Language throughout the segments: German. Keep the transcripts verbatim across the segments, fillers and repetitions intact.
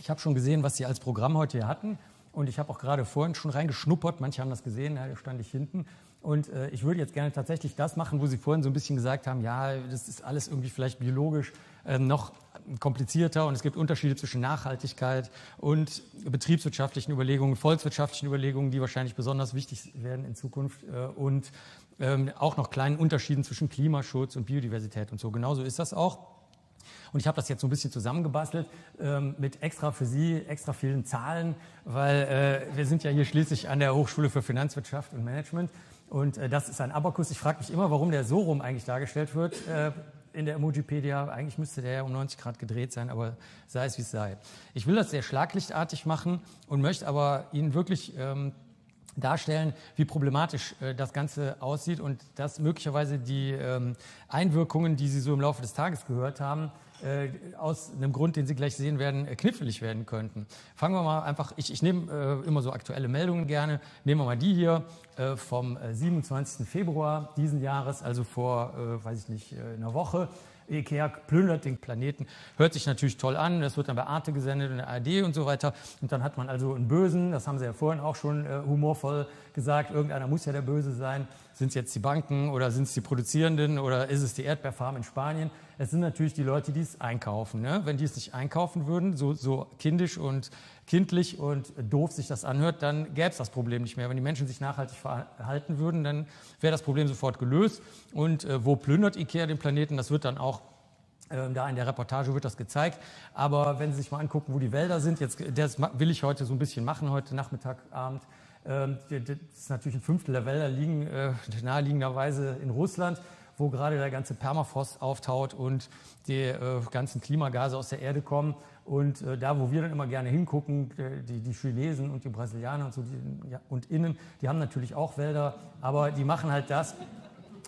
Ich habe schon gesehen, was Sie als Programm heute hier hatten. Und ich habe auch gerade vorhin schon reingeschnuppert. Manche haben das gesehen, da stand ich hinten. Und äh, ich würde jetzt gerne tatsächlich das machen, wo Sie vorhin so ein bisschen gesagt haben, ja, das ist alles irgendwie vielleicht biologisch äh, noch komplizierter und es gibt Unterschiede zwischen Nachhaltigkeit und betriebswirtschaftlichen Überlegungen, volkswirtschaftlichen Überlegungen, die wahrscheinlich besonders wichtig werden in Zukunft äh, und ähm, auch noch kleinen Unterschieden zwischen Klimaschutz und Biodiversität und so. Genauso ist das auch. Und ich habe das jetzt so ein bisschen zusammengebastelt ähm, mit extra für Sie, extra vielen Zahlen, weil äh, wir sind ja hier schließlich an der Hochschule für Finanzwirtschaft und Management und äh, das ist ein Abacus. Ich frage mich immer, warum der so rum eigentlich dargestellt wird äh, in der Emojipedia. Eigentlich müsste der ja um neunzig Grad gedreht sein, aber sei es wie es sei. Ich will das sehr schlaglichtartig machen und möchte aber Ihnen wirklich ähm, darstellen, wie problematisch äh, das Ganze aussieht und dass möglicherweise die ähm, Einwirkungen, die Sie so im Laufe des Tages gehört haben, äh, aus einem Grund, den Sie gleich sehen werden, äh, knifflig werden könnten. Fangen wir mal einfach, ich, ich nehme äh, immer so aktuelle Meldungen gerne, nehmen wir mal die hier äh, vom äh, siebenundzwanzigsten Februar diesen Jahres, also vor, äh, weiß ich nicht, äh, einer Woche. IKEA plündert den Planeten. Hört sich natürlich toll an. Das wird dann bei Arte gesendet und der A R D und so weiter. Und dann hat man also einen Bösen. Das haben Sie ja vorhin auch schon äh, humorvoll gesagt. Irgendeiner muss ja der Böse sein. Sind es jetzt die Banken oder sind es die Produzierenden oder ist es die Erdbeerfarm in Spanien? Es sind natürlich die Leute, die es einkaufen. Ne? Wenn die es nicht einkaufen würden, so, so kindisch und kindlich und doof sich das anhört, dann gäbe es das Problem nicht mehr. Wenn die Menschen sich nachhaltig verhalten würden, dann wäre das Problem sofort gelöst. Und äh, wo plündert IKEA den Planeten? Das wird dann auch, äh, da in der Reportage wird das gezeigt. Aber wenn Sie sich mal angucken, wo die Wälder sind, jetzt, das will ich heute so ein bisschen machen, heute Nachmittag, Abend. Ähm, das ist natürlich ein Fünftel der Wälder liegen äh, naheliegenderweise in Russland, wo gerade der ganze Permafrost auftaut und die äh, ganzen Klimagase aus der Erde kommen. Und äh, da, wo wir dann immer gerne hingucken, die, die Chinesen und die Brasilianer und so die, ja, und innen, die haben natürlich auch Wälder, aber die machen halt das,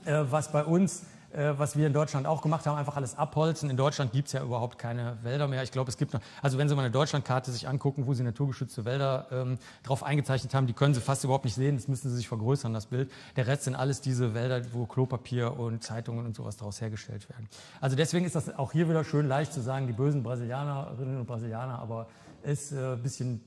äh, was bei uns, äh, was wir in Deutschland auch gemacht haben, einfach alles abholzen. In Deutschland gibt es ja überhaupt keine Wälder mehr. Ich glaube, es gibt noch, also wenn Sie mal eine Deutschlandkarte sich angucken, wo Sie naturgeschützte Wälder ähm, drauf eingezeichnet haben, die können Sie fast überhaupt nicht sehen, das müssen Sie sich vergrößern, das Bild. Der Rest sind alles diese Wälder, wo Klopapier und Zeitungen und sowas daraus hergestellt werden. Also deswegen ist das auch hier wieder schön leicht zu sagen, die bösen Brasilianerinnen und Brasilianer, aber ist äh, ein bisschen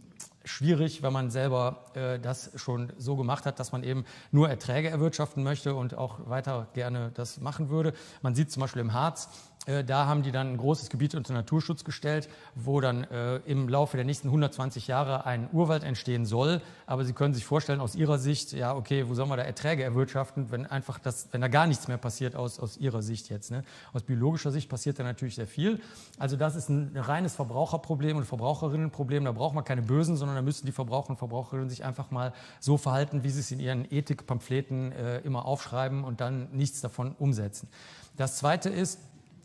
schwierig, wenn man selber äh, das schon so gemacht hat, dass man eben nur Erträge erwirtschaften möchte und auch weiter gerne das machen würde. Man sieht zum Beispiel im Harz, äh, da haben die dann ein großes Gebiet unter Naturschutz gestellt, wo dann äh, im Laufe der nächsten hundertzwanzig Jahre ein Urwald entstehen soll. Aber Sie können sich vorstellen, aus Ihrer Sicht, ja okay, wo sollen wir da Erträge erwirtschaften, wenn einfach das, wenn da gar nichts mehr passiert aus, aus Ihrer Sicht jetzt. Ne? Aus biologischer Sicht passiert da natürlich sehr viel. Also das ist ein reines Verbraucherproblem und Verbraucherinnenproblem. Da braucht man keine Bösen, sondern da müssen die Verbraucher und Verbraucherinnen sich einfach mal so verhalten, wie sie es in ihren Ethikpamphleten äh, immer aufschreiben und dann nichts davon umsetzen. Das Zweite ist,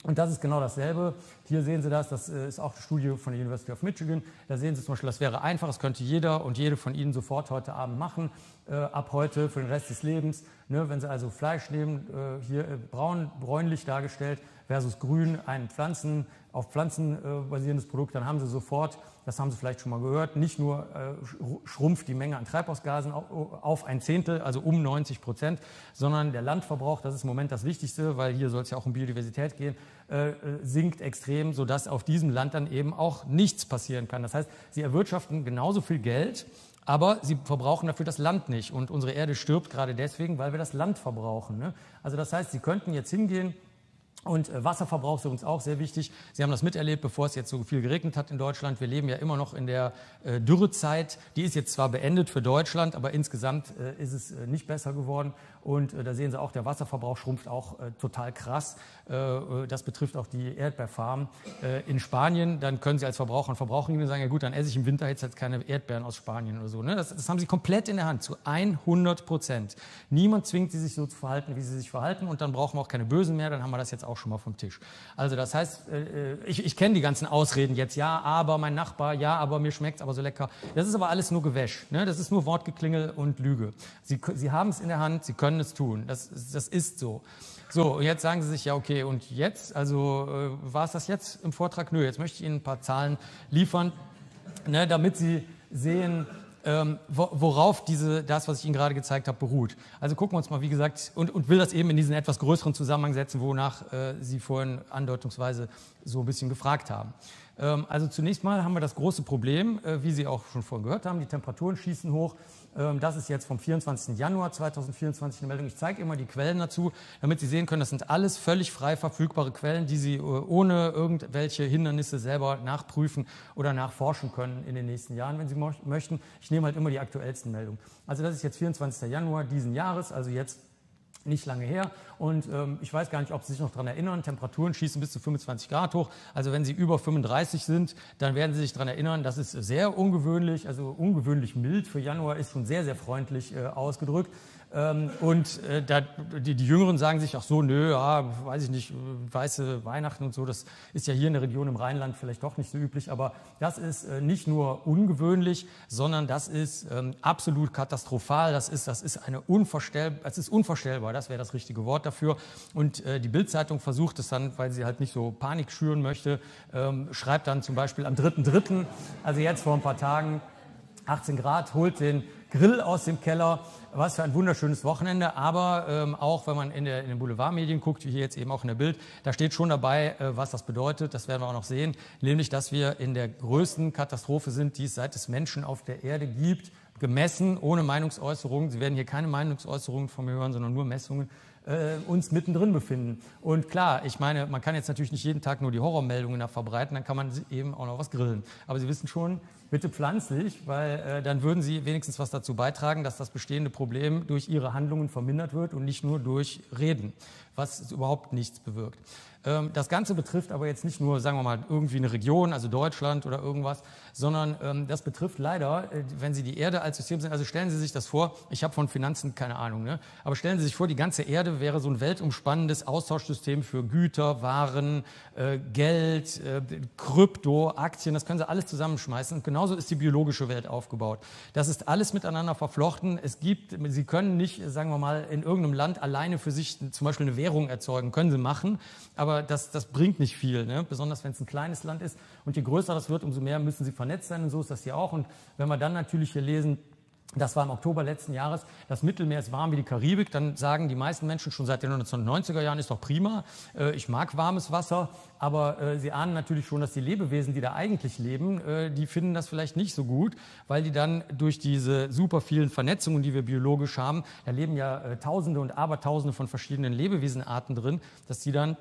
und das ist genau dasselbe, hier sehen Sie das, das ist auch eine Studie von der University of Michigan, da sehen Sie zum Beispiel, das wäre einfach, das könnte jeder und jede von Ihnen sofort heute Abend machen, äh, ab heute für den Rest des Lebens, ne, wenn Sie also Fleisch nehmen, äh, hier äh, braun, bräunlich dargestellt versus grün, ein Pflanzen, auf Pflanzen äh, basierendes Produkt, dann haben Sie sofort, das haben Sie vielleicht schon mal gehört, nicht nur äh, schrumpft die Menge an Treibhausgasen auf ein Zehntel, also um neunzig Prozent, sondern der Landverbrauch, das ist im Moment das Wichtigste, weil hier soll es ja auch um Biodiversität gehen, äh, sinkt extrem, sodass auf diesem Land dann eben auch nichts passieren kann. Das heißt, Sie erwirtschaften genauso viel Geld, aber sie verbrauchen dafür das Land nicht. Und unsere Erde stirbt gerade deswegen, weil wir das Land verbrauchen. Ne? Also das heißt, Sie könnten jetzt hingehen, und Wasserverbrauch ist uns auch sehr wichtig. Sie haben das miterlebt, bevor es jetzt so viel geregnet hat in Deutschland. Wir leben ja immer noch in der äh, Dürrezeit. Die ist jetzt zwar beendet für Deutschland, aber insgesamt äh, ist es äh, nicht besser geworden. Und äh, da sehen Sie auch, der Wasserverbrauch schrumpft auch äh, total krass. Äh, das betrifft auch die Erdbeerfarmen äh, in Spanien. Dann können Sie als Verbraucher und Verbraucherinnen sagen, ja gut, dann esse ich im Winter jetzt halt keine Erdbeeren aus Spanien oder so. Ne? Das, das haben Sie komplett in der Hand, zu hundert Prozent. Niemand zwingt Sie, sich so zu verhalten, wie Sie sich verhalten. Und dann brauchen wir auch keine Bösen mehr, dann haben wir das jetzt auch schon mal vom Tisch. Also das heißt, ich, ich kenne die ganzen Ausreden jetzt, ja, aber mein Nachbar, ja, aber mir schmeckt es aber so lecker. Das ist aber alles nur Gewäsch, ne? Das ist nur Wortgeklingel und Lüge. Sie, Sie haben es in der Hand, Sie können es tun, das, das ist so. So, und jetzt sagen Sie sich, ja okay, und jetzt, also äh, war es das jetzt im Vortrag? Nö, jetzt möchte ich Ihnen ein paar Zahlen liefern, ne, damit Sie sehen, Ähm, worauf diese, das, was ich Ihnen gerade gezeigt habe, beruht. Also gucken wir uns mal, wie gesagt, und, und will das eben in diesen etwas größeren Zusammenhang setzen, wonach äh, Sie vorhin andeutungsweise so ein bisschen gefragt haben. Also zunächst mal haben wir das große Problem, wie Sie auch schon vorhin gehört haben, die Temperaturen schießen hoch. Das ist jetzt vom vierundzwanzigsten Januar zweitausendvierundzwanzig eine Meldung. Ich zeige immer die Quellen dazu, damit Sie sehen können, das sind alles völlig frei verfügbare Quellen, die Sie ohne irgendwelche Hindernisse selber nachprüfen oder nachforschen können in den nächsten Jahren, wenn Sie möchten. Ich nehme halt immer die aktuellsten Meldungen. Also das ist jetzt vierundzwanzigster Januar diesen Jahres, also jetzt nicht lange her, und ähm, ich weiß gar nicht, ob Sie sich noch daran erinnern, Temperaturen schießen bis zu fünfundzwanzig Grad hoch, also wenn Sie über fünfunddreißig sind, dann werden Sie sich daran erinnern, das ist sehr ungewöhnlich, also ungewöhnlich mild für Januar ist schon sehr, sehr freundlich äh, ausgedrückt. Ähm, und äh, da, die, die Jüngeren sagen sich, ach so, nö, ja, weiß ich nicht, weiße Weihnachten und so, das ist ja hier in der Region im Rheinland vielleicht doch nicht so üblich, aber das ist äh, nicht nur ungewöhnlich, sondern das ist ähm, absolut katastrophal, das ist, das ist eine unvorstellbar, das ist unvorstellbar, das wäre das richtige Wort dafür, und äh, die Bild-Zeitung versucht es dann, weil sie halt nicht so Panik schüren möchte, ähm, schreibt dann zum Beispiel am dritten dritten, also jetzt vor ein paar Tagen, achtzehn Grad, holt den Grill aus dem Keller. Was für ein wunderschönes Wochenende, aber ähm, auch wenn man in, der, in den Boulevardmedien guckt, wie hier jetzt eben auch in der Bild, da steht schon dabei, äh, was das bedeutet, das werden wir auch noch sehen, nämlich, dass wir in der größten Katastrophe sind, die es seit es Menschen auf der Erde gibt, gemessen, ohne Meinungsäußerungen. Sie werden hier keine Meinungsäußerungen von mir hören, sondern nur Messungen, äh, uns mittendrin befinden. Und klar, ich meine, man kann jetzt natürlich nicht jeden Tag nur die Horrormeldungen nach verbreiten, dann kann man eben auch noch was grillen. Aber Sie wissen schon, bitte pflanzlich, weil äh, dann würden Sie wenigstens was dazu beitragen, dass das bestehende Problem durch Ihre Handlungen vermindert wird und nicht nur durch Reden, was überhaupt nichts bewirkt. Ähm, das Ganze betrifft aber jetzt nicht nur, sagen wir mal, irgendwie eine Region, also Deutschland oder irgendwas, sondern ähm, das betrifft leider, äh, wenn Sie die Erde als System sehen, also stellen Sie sich das vor, ich habe von Finanzen keine Ahnung, ne? Aber stellen Sie sich vor, die ganze Erde wäre so ein weltumspannendes Austauschsystem für Güter, Waren, äh, Geld, äh, Krypto, Aktien, das können Sie alles zusammenschmeißen, und genau Genauso ist die biologische Welt aufgebaut. Das ist alles miteinander verflochten. Es gibt, Sie können nicht, sagen wir mal, in irgendeinem Land alleine für sich zum Beispiel eine Währung erzeugen. Können Sie machen, aber das, das bringt nicht viel, ne? Besonders wenn es ein kleines Land ist. Und je größer das wird, umso mehr müssen Sie vernetzt sein. Und so ist das hier auch. Und wenn wir dann natürlich hier lesen, das war im Oktober letzten Jahres, das Mittelmeer ist warm wie die Karibik, dann sagen die meisten Menschen schon seit den neunzehnhundertneunziger Jahren, ist doch prima, ich mag warmes Wasser, aber sie ahnen natürlich schon, dass die Lebewesen, die da eigentlich leben, die finden das vielleicht nicht so gut, weil die dann durch diese super vielen Vernetzungen, die wir biologisch haben, da leben ja Tausende und Abertausende von verschiedenen Lebewesenarten drin, dass die dann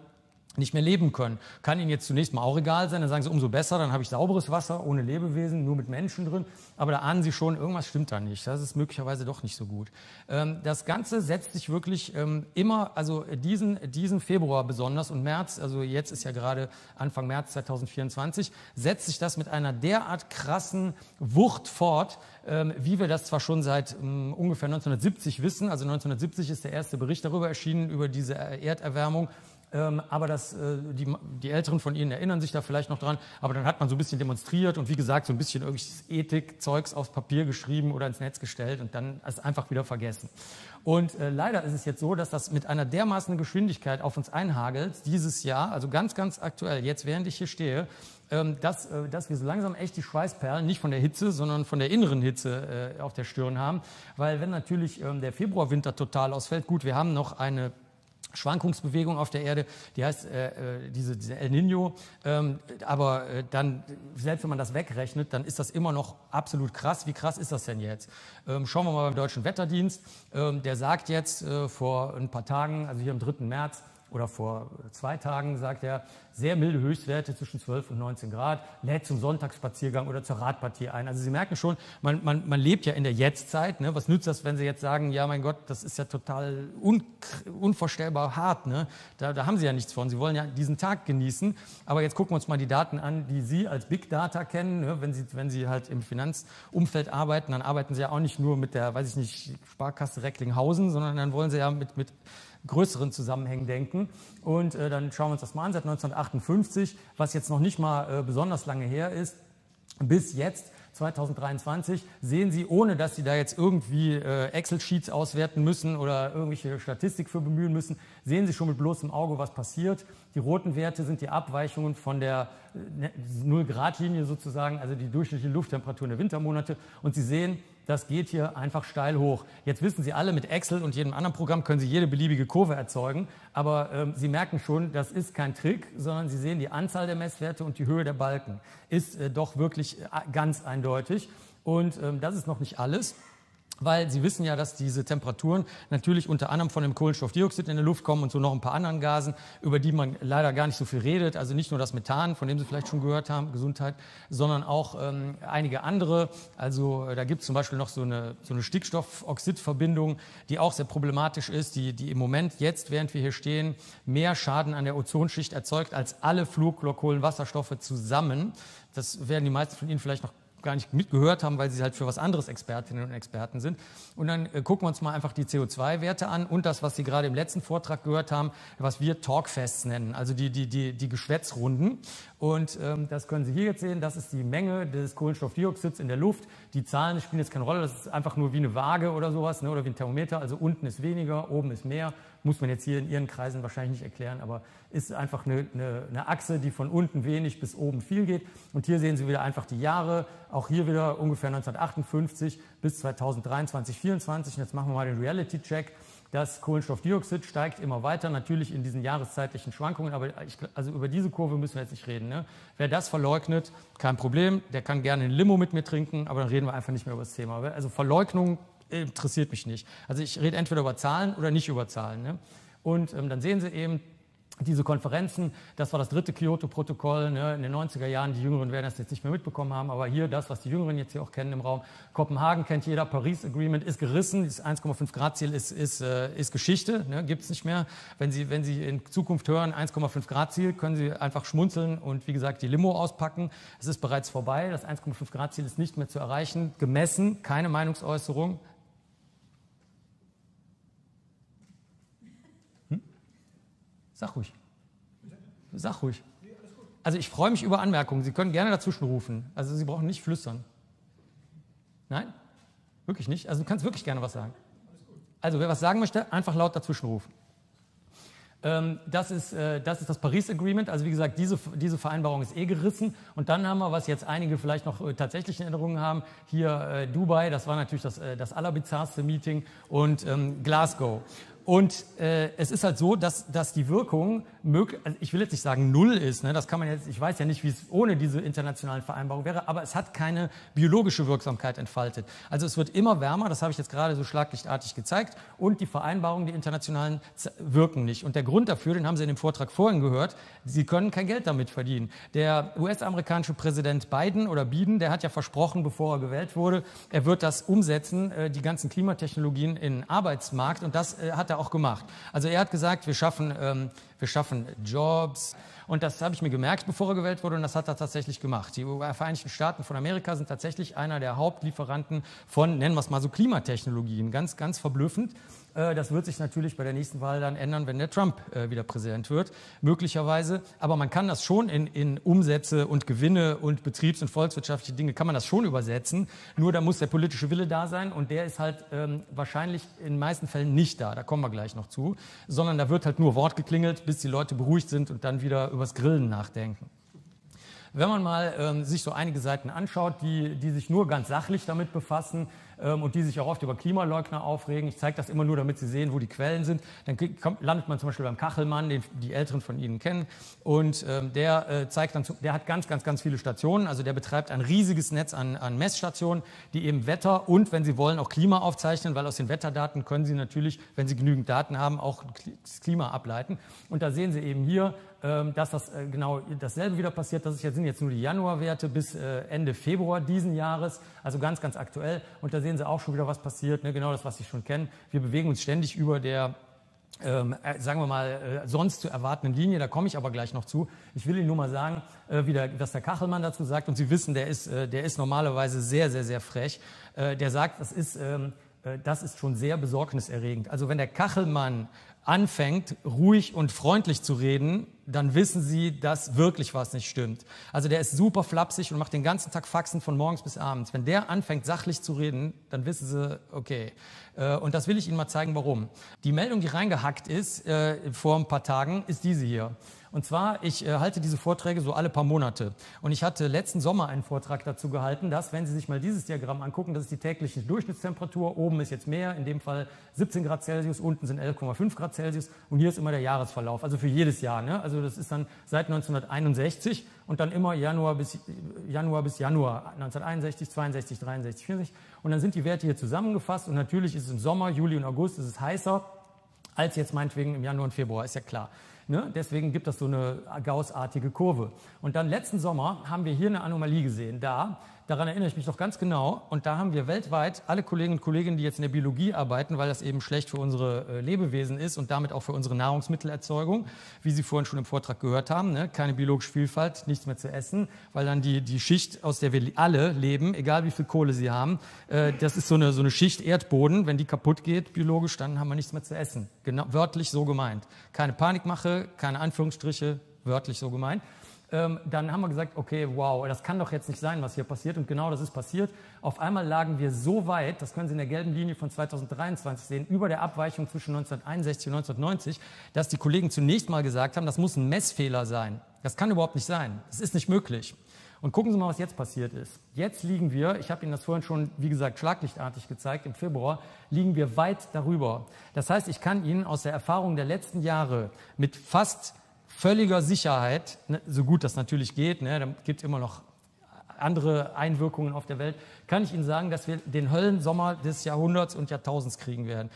nicht mehr leben können. Kann Ihnen jetzt zunächst mal auch egal sein, dann sagen Sie, umso besser, dann habe ich sauberes Wasser, ohne Lebewesen, nur mit Menschen drin. Aber da ahnen Sie schon, irgendwas stimmt da nicht. Das ist möglicherweise doch nicht so gut. Das Ganze setzt sich wirklich immer, also diesen, diesen Februar besonders und März, also jetzt ist ja gerade Anfang März zweitausendvierundzwanzig, setzt sich das mit einer derart krassen Wucht fort, wie wir das zwar schon seit um, ungefähr neunzehnhundertsiebzig wissen. Also neunzehnhundertsiebzig ist der erste Bericht darüber erschienen, über diese Erderwärmung. Ähm, aber das, äh, die, die Älteren von Ihnen erinnern sich da vielleicht noch dran, aber dann hat man so ein bisschen demonstriert und wie gesagt so ein bisschen irgendwelches Ethik-Zeugs aufs Papier geschrieben oder ins Netz gestellt und dann ist einfach wieder vergessen. Und äh, leider ist es jetzt so, dass das mit einer dermaßen Geschwindigkeit auf uns einhagelt, dieses Jahr, also ganz, ganz aktuell, jetzt während ich hier stehe, ähm, dass, äh, dass wir so langsam echt die Schweißperlen nicht von der Hitze, sondern von der inneren Hitze äh, auf der Stirn haben, weil wenn natürlich ähm, der Februarwinter total ausfällt, gut, wir haben noch eine Schwankungsbewegung auf der Erde, die heißt äh, diese, diese El Niño, ähm, aber äh, dann, selbst wenn man das wegrechnet, dann ist das immer noch absolut krass. Wie krass ist das denn jetzt? Ähm, schauen wir mal beim Deutschen Wetterdienst, ähm, der sagt jetzt äh, vor ein paar Tagen, also hier am dritten März, oder vor zwei Tagen, sagt er, sehr milde Höchstwerte zwischen zwölf und neunzehn Grad, lädt zum Sonntagsspaziergang oder zur Radpartie ein. Also Sie merken schon, man, man, man lebt ja in der Jetztzeit. Ne? Was nützt das, wenn Sie jetzt sagen, ja mein Gott, das ist ja total un, unvorstellbar hart. Ne? Da, da haben Sie ja nichts von. Sie wollen ja diesen Tag genießen. Aber jetzt gucken wir uns mal die Daten an, die Sie als Big Data kennen. Ne? Wenn Sie, wenn Sie halt im Finanzumfeld arbeiten, dann arbeiten Sie ja auch nicht nur mit der, weiß ich nicht, Sparkasse Recklinghausen, sondern dann wollen Sie ja mit... mit größeren Zusammenhängen denken. Und äh, dann schauen wir uns das mal an, seit neunzehnhundertachtundfünfzig, was jetzt noch nicht mal äh, besonders lange her ist, bis jetzt, zweitausenddreiundzwanzig, sehen Sie, ohne dass Sie da jetzt irgendwie äh, Excel-Sheets auswerten müssen oder irgendwelche Statistik für bemühen müssen, sehen Sie schon mit bloßem Auge, was passiert. Die roten Werte sind die Abweichungen von der Null-Grad-Linie sozusagen, also die durchschnittliche Lufttemperatur in den Wintermonate. Und Sie sehen, das geht hier einfach steil hoch. Jetzt wissen Sie alle, mit Excel und jedem anderen Programm können Sie jede beliebige Kurve erzeugen. Aber ähm, Sie merken schon, das ist kein Trick, sondern Sie sehen, die Anzahl der Messwerte und die Höhe der Balken ist äh, doch wirklich äh, ganz eindeutig. Und ähm, das ist noch nicht alles. Weil Sie wissen ja, dass diese Temperaturen natürlich unter anderem von dem Kohlenstoffdioxid in der Luft kommen und so noch ein paar anderen Gasen, über die man leider gar nicht so viel redet. Also nicht nur das Methan, von dem Sie vielleicht schon gehört haben, Gesundheit, sondern auch ähm, einige andere. Also da gibt es zum Beispiel noch so eine, so eine Stickstoffoxidverbindung, die auch sehr problematisch ist, die, die im Moment jetzt, während wir hier stehen, mehr Schaden an der Ozonschicht erzeugt als alle Fluorkohlenwasserstoffe zusammen. Das werden die meisten von Ihnen vielleicht noch gar nicht mitgehört haben, weil sie halt für was anderes Expertinnen und Experten sind. Und dann äh, gucken wir uns mal einfach die C O zwei Werte an und das, was Sie gerade im letzten Vortrag gehört haben, was wir Talkfests nennen, also die, die, die, die Geschwätzrunden. Und ähm, das können Sie hier jetzt sehen, das ist die Menge des Kohlenstoffdioxids in der Luft. Die Zahlen spielen jetzt keine Rolle, das ist einfach nur wie eine Waage oder sowas, ne, oder wie ein Thermometer, also unten ist weniger, oben ist mehr. Muss man jetzt hier in Ihren Kreisen wahrscheinlich nicht erklären, aber ist einfach eine, eine, eine Achse, die von unten wenig bis oben viel geht. Und hier sehen Sie wieder einfach die Jahre, auch hier wieder ungefähr neunzehnhundertachtundfünfzig bis zweitausenddreiundzwanzig, vierundzwanzig. Und jetzt machen wir mal den Reality-Check. Das Kohlenstoffdioxid steigt immer weiter, natürlich in diesen jahreszeitlichen Schwankungen, aber ich, also über diese Kurve müssen wir jetzt nicht reden. Ne? Wer das verleugnet, kein Problem, der kann gerne ein Limo mit mir trinken, aber dann reden wir einfach nicht mehr über das Thema. Also Verleugnung interessiert mich nicht. Also ich rede entweder über Zahlen oder nicht über Zahlen. Ne? Und ähm, dann sehen Sie eben diese Konferenzen, das war das dritte Kyoto-Protokoll, ne, in den neunziger Jahren, die Jüngeren werden das jetzt nicht mehr mitbekommen haben, aber hier das, was die Jüngeren jetzt hier auch kennen im Raum, Kopenhagen kennt jeder, Paris-Agreement ist gerissen, das eins Komma fünf Grad Ziel ist, ist, äh, ist Geschichte, ne, gibt es nicht mehr. Wenn Sie, wenn Sie in Zukunft hören, eins Komma fünf Grad Ziel, können Sie einfach schmunzeln und wie gesagt die Limo auspacken, es ist bereits vorbei, das eins Komma fünf Grad Ziel ist nicht mehr zu erreichen, gemessen, keine Meinungsäußerung. Sag ruhig. Sag ruhig. Also ich freue mich über Anmerkungen. Sie können gerne dazwischen rufen. Also Sie brauchen nicht flüstern. Nein? Wirklich nicht? Also du kannst wirklich gerne was sagen. Also wer was sagen möchte, einfach laut dazwischen rufen. Das ist, das ist das Paris-Agreement, also wie gesagt, diese, diese Vereinbarung ist eh gerissen. Und dann haben wir, was jetzt einige vielleicht noch tatsächlich in Erinnerung haben, hier Dubai, das war natürlich das, das allerbizarrste Meeting, und ähm, Glasgow. Und äh, es ist halt so, dass, dass die Wirkung, möglich, also ich will jetzt nicht sagen null ist, ne? Das kann man jetzt, ich weiß ja nicht, wie es ohne diese internationalen Vereinbarungen wäre, aber es hat keine biologische Wirksamkeit entfaltet. Also es wird immer wärmer, das habe ich jetzt gerade so schlaglichtartig gezeigt, und die Vereinbarungen, die internationalen, wirken nicht. Und der Grund dafür, den haben Sie in dem Vortrag vorhin gehört, Sie können kein Geld damit verdienen. Der U S-amerikanische Präsident Biden oder Biden, der hat ja versprochen, bevor er gewählt wurde, er wird das umsetzen, äh, die ganzen Klimatechnologien in den Arbeitsmarkt, und das äh, hat er auch gemacht. Also er hat gesagt, wir schaffen, ähm, wir schaffen Jobs, und das habe ich mir gemerkt, bevor er gewählt wurde, und das hat er tatsächlich gemacht. Die Vereinigten Staaten von Amerika sind tatsächlich einer der Hauptlieferanten von, nennen wir es mal so, Klimatechnologien. Ganz, ganz verblüffend. Das wird sich natürlich bei der nächsten Wahl dann ändern, wenn der Trump wieder Präsident wird, möglicherweise. Aber man kann das schon in, in Umsätze und Gewinne und betriebs- und volkswirtschaftliche Dinge, kann man das schon übersetzen. Nur da muss der politische Wille da sein, und der ist halt ähm, wahrscheinlich in den meisten Fällen nicht da. Da kommen wir gleich noch zu. Sondern da wird halt nur Wort geklingelt, bis die Leute beruhigt sind und dann wieder übers Grillen nachdenken. Wenn man mal ähm, sich so einige Seiten anschaut, die, die sich nur ganz sachlich damit befassen, und die sich auch oft über Klimaleugner aufregen. Ich zeige das immer nur, damit Sie sehen, wo die Quellen sind. Dann kommt, landet man zum Beispiel beim Kachelmann, den die Älteren von Ihnen kennen. Und ähm, der äh, zeigt dann, der hat ganz, ganz, ganz viele Stationen. Also der betreibt ein riesiges Netz an, an Messstationen, die eben Wetter und, wenn Sie wollen, auch Klima aufzeichnen, weil aus den Wetterdaten können Sie natürlich, wenn Sie genügend Daten haben, auch das Klima ableiten. Und da sehen Sie eben hier, ähm, dass das äh, genau dasselbe wieder passiert. Das sind jetzt nur die Januarwerte bis äh, Ende Februar diesen Jahres. Also ganz, ganz aktuell. Und da sehen Sie auch schon wieder, was passiert, ne? Genau das, was Sie schon kennen. Wir bewegen uns ständig über der, ähm, sagen wir mal, äh, sonst zu erwartenden Linie, da komme ich aber gleich noch zu. Ich will Ihnen nur mal sagen, äh, wie der, was der Kachelmann dazu sagt, und Sie wissen, der ist, äh, der ist normalerweise sehr, sehr, sehr frech. Äh, der sagt, das ist, ähm, äh, das ist schon sehr besorgniserregend. Also wenn der Kachelmann anfängt, ruhig und freundlich zu reden, dann wissen Sie, dass wirklich was nicht stimmt. Also der ist super flapsig und macht den ganzen Tag Faxen von morgens bis abends. Wenn der anfängt, sachlich zu reden, dann wissen Sie, okay. Und das will ich Ihnen mal zeigen, warum. Die Meldung, die reingehackt ist, vor ein paar Tagen, ist diese hier. Und zwar, ich halte diese Vorträge so alle paar Monate. Und ich hatte letzten Sommer einen Vortrag dazu gehalten, dass, wenn Sie sich mal dieses Diagramm angucken, das ist die tägliche Durchschnittstemperatur. Oben ist jetzt mehr, in dem Fall siebzehn Grad Celsius, unten sind elf Komma fünf Grad Celsius. Und hier ist immer der Jahresverlauf, also für jedes Jahr, ne? Also das ist dann seit neunzehnhunderteinundsechzig und dann immer Januar bis Januar, bis Januar neunzehnhunderteinundsechzig, zweiundsechzig, dreiundsechzig, vierundsechzig. Und dann sind die Werte hier zusammengefasst. Und natürlich ist es im Sommer, Juli und August ist es heißer als jetzt meinetwegen im Januar und Februar, ist ja klar. Ne? Deswegen gibt das so eine gaußartige Kurve. Und dann letzten Sommer haben wir hier eine Anomalie gesehen. Da, daran erinnere ich mich noch ganz genau. Und da haben wir weltweit alle Kolleginnen und Kollegen, die jetzt in der Biologie arbeiten, weil das eben schlecht für unsere Lebewesen ist und damit auch für unsere Nahrungsmittelerzeugung, wie Sie vorhin schon im Vortrag gehört haben, ne? Keine biologische Vielfalt, nichts mehr zu essen, weil dann die, die Schicht, aus der wir alle leben, egal wie viel Kohle sie haben, äh, das ist so eine, so eine Schicht Erdboden, wenn die kaputt geht biologisch, dann haben wir nichts mehr zu essen. Genau, wörtlich so gemeint. Keine Panikmache, keine Anführungsstriche, wörtlich so gemeint. Ähm, dann haben wir gesagt, okay, wow, das kann doch jetzt nicht sein, was hier passiert. Und genau das ist passiert. Auf einmal lagen wir so weit, das können Sie in der gelben Linie von zweitausenddreiundzwanzig sehen, über der Abweichung zwischen neunzehnhunderteinundsechzig und neunzehnhundertneunzig, dass die Kollegen zunächst mal gesagt haben, das muss ein Messfehler sein. Das kann überhaupt nicht sein. Das ist nicht möglich. Und gucken Sie mal, was jetzt passiert ist. Jetzt liegen wir, ich habe Ihnen das vorhin schon, wie gesagt, schlaglichtartig gezeigt, im Februar, liegen wir weit darüber. Das heißt, ich kann Ihnen aus der Erfahrung der letzten Jahre mit fast völliger Sicherheit, so gut das natürlich geht, ne, da gibt es immer noch andere Einwirkungen auf der Welt, kann ich Ihnen sagen, dass wir den Höllensommer des Jahrhunderts und Jahrtausends kriegen werden.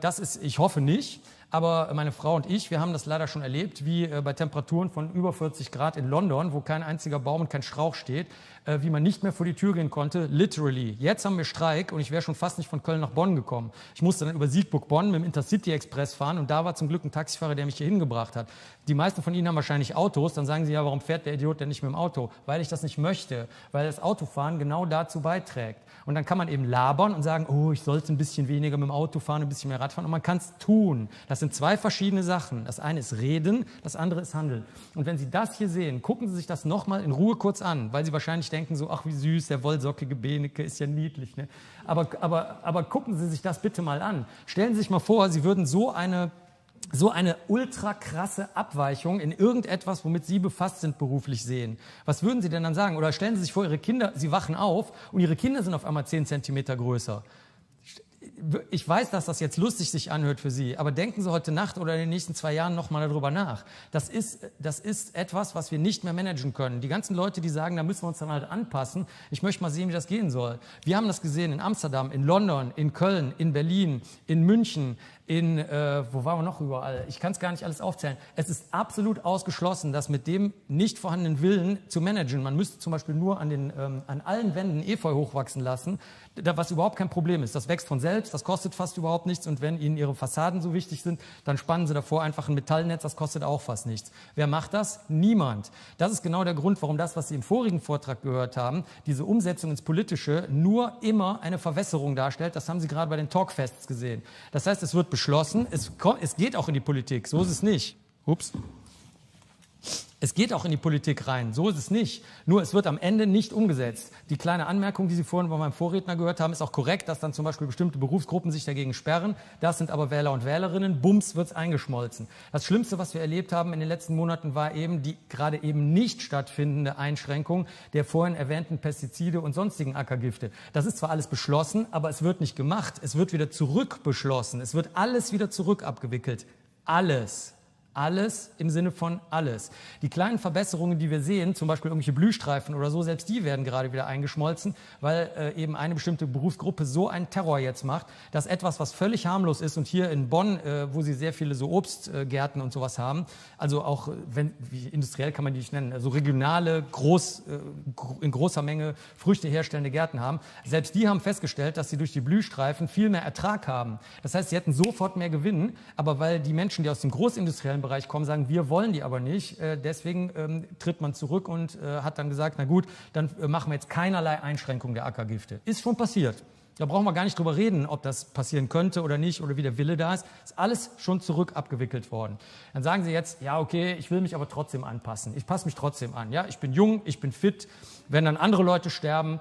Das ist, ich hoffe nicht, aber meine Frau und ich, wir haben das leider schon erlebt, wie bei Temperaturen von über vierzig Grad in London, wo kein einziger Baum und kein Strauch steht, wie man nicht mehr vor die Tür gehen konnte, literally. Jetzt haben wir Streik und ich wäre schon fast nicht von Köln nach Bonn gekommen. Ich musste dann über Siegburg-Bonn mit dem Intercity-Express fahren und da war zum Glück ein Taxifahrer, der mich hier hingebracht hat. Die meisten von Ihnen haben wahrscheinlich Autos, dann sagen Sie, ja, warum fährt der Idiot denn nicht mit dem Auto? Weil ich das nicht möchte, weil das Autofahren genau dazu beiträgt. Und dann kann man eben labern und sagen, oh, ich sollte ein bisschen weniger mit dem Auto fahren, ein bisschen mehr Radfahren und man kann es tun. Das sind zwei verschiedene Sachen. Das eine ist Reden, das andere ist Handeln. Und wenn Sie das hier sehen, gucken Sie sich das nochmal in Ruhe kurz an, weil Sie wahrscheinlich denken so, ach wie süß, der wollsockige Beneke ist ja niedlich. Ne? Aber, aber, aber gucken Sie sich das bitte mal an. Stellen Sie sich mal vor, Sie würden so eine... so eine ultra krasse Abweichung in irgendetwas, womit Sie befasst sind, beruflich sehen. Was würden Sie denn dann sagen? Oder stellen Sie sich vor, Ihre Kinder, Sie wachen auf und Ihre Kinder sind auf einmal zehn Zentimeter größer. Ich weiß, dass das jetzt lustig sich anhört für Sie, aber denken Sie heute Nacht oder in den nächsten zwei Jahren nochmal darüber nach. Das ist, das ist etwas, was wir nicht mehr managen können. Die ganzen Leute, die sagen, da müssen wir uns dann halt anpassen. Ich möchte mal sehen, wie das gehen soll. Wir haben das gesehen in Amsterdam, in London, in Köln, in Berlin, in München, in, äh, wo waren wir noch überall? Ich kann es gar nicht alles aufzählen. Es ist absolut ausgeschlossen, das mit dem nicht vorhandenen Willen zu managen. Man müsste zum Beispiel nur an, den, ähm, an allen Wänden Efeu hochwachsen lassen, was überhaupt kein Problem ist. Das wächst von selbst. Das kostet fast überhaupt nichts und wenn Ihnen Ihre Fassaden so wichtig sind, dann spannen Sie davor einfach ein Metallnetz, das kostet auch fast nichts. Wer macht das? Niemand. Das ist genau der Grund, warum das, was Sie im vorigen Vortrag gehört haben, diese Umsetzung ins Politische nur immer eine Verwässerung darstellt. Das haben Sie gerade bei den Talkfests gesehen. Das heißt, es wird beschlossen, es, kommt, es geht auch in die Politik, so ist es nicht. Ups. Es geht auch in die Politik rein, so ist es nicht. Nur es wird am Ende nicht umgesetzt. Die kleine Anmerkung, die Sie vorhin bei meinem Vorredner gehört haben, ist auch korrekt, dass dann zum Beispiel bestimmte Berufsgruppen sich dagegen sperren. Das sind aber Wähler und Wählerinnen. Bums, wird es eingeschmolzen. Das Schlimmste, was wir erlebt haben in den letzten Monaten, war eben die gerade eben nicht stattfindende Einschränkung der vorhin erwähnten Pestizide und sonstigen Ackergifte. Das ist zwar alles beschlossen, aber es wird nicht gemacht. Es wird wieder zurück beschlossen. Es wird alles wieder zurück abgewickelt. Alles. Alles im Sinne von alles. Die kleinen Verbesserungen, die wir sehen, zum Beispiel irgendwelche Blühstreifen oder so, selbst die werden gerade wieder eingeschmolzen, weil äh, eben eine bestimmte Berufsgruppe so einen Terror jetzt macht, dass etwas, was völlig harmlos ist und hier in Bonn, äh, wo sie sehr viele so Obstgärten und sowas haben, also auch, wenn, wie industriell kann man die nicht nennen, also regionale, groß, äh, in großer Menge Früchte herstellende Gärten haben, selbst die haben festgestellt, dass sie durch die Blühstreifen viel mehr Ertrag haben. Das heißt, sie hätten sofort mehr Gewinn, aber weil die Menschen, die aus dem großindustriellen Bereich kommen, sagen, wir wollen die aber nicht. Äh, deswegen ähm, tritt man zurück und äh, hat dann gesagt, na gut, dann äh, machen wir jetzt keinerlei Einschränkung der Ackergifte. Ist schon passiert. Da brauchen wir gar nicht drüber reden, ob das passieren könnte oder nicht oder wie der Wille da ist. Ist alles schon zurück abgewickelt worden. Dann sagen Sie jetzt, ja okay, ich will mich aber trotzdem anpassen. Ich passe mich trotzdem an. Ja, ich bin jung, ich bin fit. Wenn dann andere Leute sterben,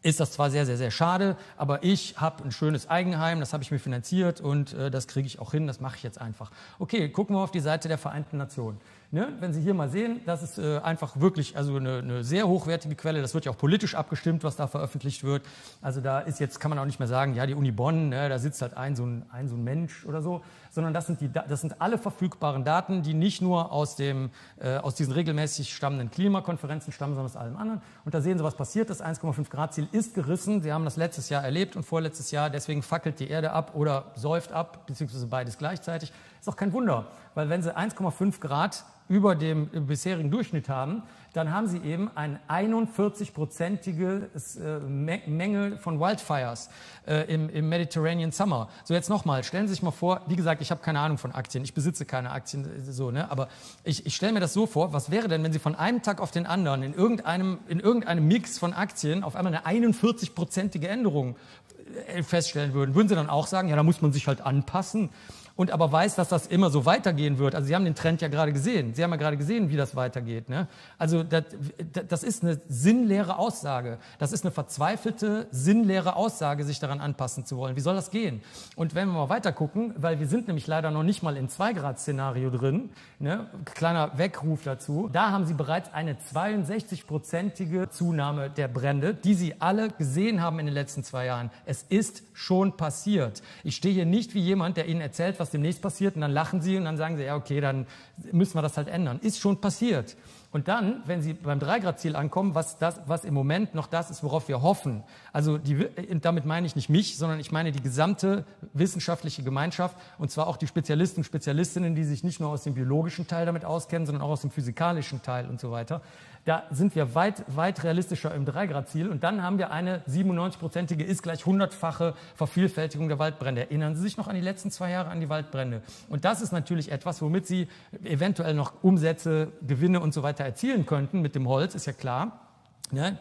ist das zwar sehr, sehr, sehr schade, aber ich habe ein schönes Eigenheim, das habe ich mir finanziert und äh, das kriege ich auch hin, das mache ich jetzt einfach. Okay, gucken wir auf die Seite der Vereinten Nationen. Ne? Wenn Sie hier mal sehen, das ist äh, einfach wirklich also eine, eine sehr hochwertige Quelle, das wird ja auch politisch abgestimmt, was da veröffentlicht wird. Also da ist jetzt, kann man auch nicht mehr sagen, ja die Uni Bonn, ne, da sitzt halt ein so ein, ein so ein Mensch oder so, sondern das sind, die, das sind alle verfügbaren Daten, die nicht nur aus, dem, äh, aus diesen regelmäßig stammenden Klimakonferenzen stammen, sondern aus allem anderen. Und da sehen Sie, was passiert ist, eins Komma fünf Grad Ziel ist gerissen, Sie haben das letztes Jahr erlebt und vorletztes Jahr, deswegen fackelt die Erde ab oder säuft ab, beziehungsweise beides gleichzeitig. Ist auch kein Wunder, weil wenn Sie eins Komma fünf Grad über dem bisherigen Durchschnitt haben, dann haben Sie eben eine einundvierzig-prozentige Menge von Wildfires im, im Mediterranean Summer. So, jetzt nochmal, stellen Sie sich mal vor, wie gesagt, ich habe keine Ahnung von Aktien, ich besitze keine Aktien, so, ne? Aber ich, ich stelle mir das so vor, was wäre denn, wenn Sie von einem Tag auf den anderen in irgendeinem, in irgendeinem Mix von Aktien auf einmal eine einundvierzig-prozentige Änderung feststellen würden? Würden Sie dann auch sagen, ja, da muss man sich halt anpassen? Und aber weiß, dass das immer so weitergehen wird. Also Sie haben den Trend ja gerade gesehen. Sie haben ja gerade gesehen, wie das weitergeht. Ne? Also das, das ist eine sinnleere Aussage. Das ist eine verzweifelte, sinnleere Aussage, sich daran anpassen zu wollen. Wie soll das gehen? Und wenn wir mal weiter gucken, weil wir sind nämlich leider noch nicht mal im zwei Grad Szenario drin, ne? Kleiner Weckruf dazu, da haben Sie bereits eine zweiundsechzig-prozentige Zunahme der Brände, die Sie alle gesehen haben in den letzten zwei Jahren. Es ist schon passiert. Ich stehe hier nicht wie jemand, der Ihnen erzählt, was demnächst passiert, und dann lachen Sie und dann sagen Sie, ja okay, dann müssen wir das halt ändern. Ist schon passiert. Und dann, wenn Sie beim drei Grad Ziel ankommen, was, das, was im Moment noch das ist, worauf wir hoffen, also die, damit meine ich nicht mich, sondern ich meine die gesamte wissenschaftliche Gemeinschaft, und zwar auch die Spezialisten und Spezialistinnen, die sich nicht nur aus dem biologischen Teil damit auskennen, sondern auch aus dem physikalischen Teil und so weiter. Da sind wir weit, weit realistischer im drei Grad Ziel, und dann haben wir eine siebenundneunzig-prozentige ist gleich hundertfache Vervielfältigung der Waldbrände. Erinnern Sie sich noch an die letzten zwei Jahre, an die Waldbrände? Und das ist natürlich etwas, womit Sie eventuell noch Umsätze, Gewinne und so weiter erzielen könnten mit dem Holz, ist ja klar. Ne?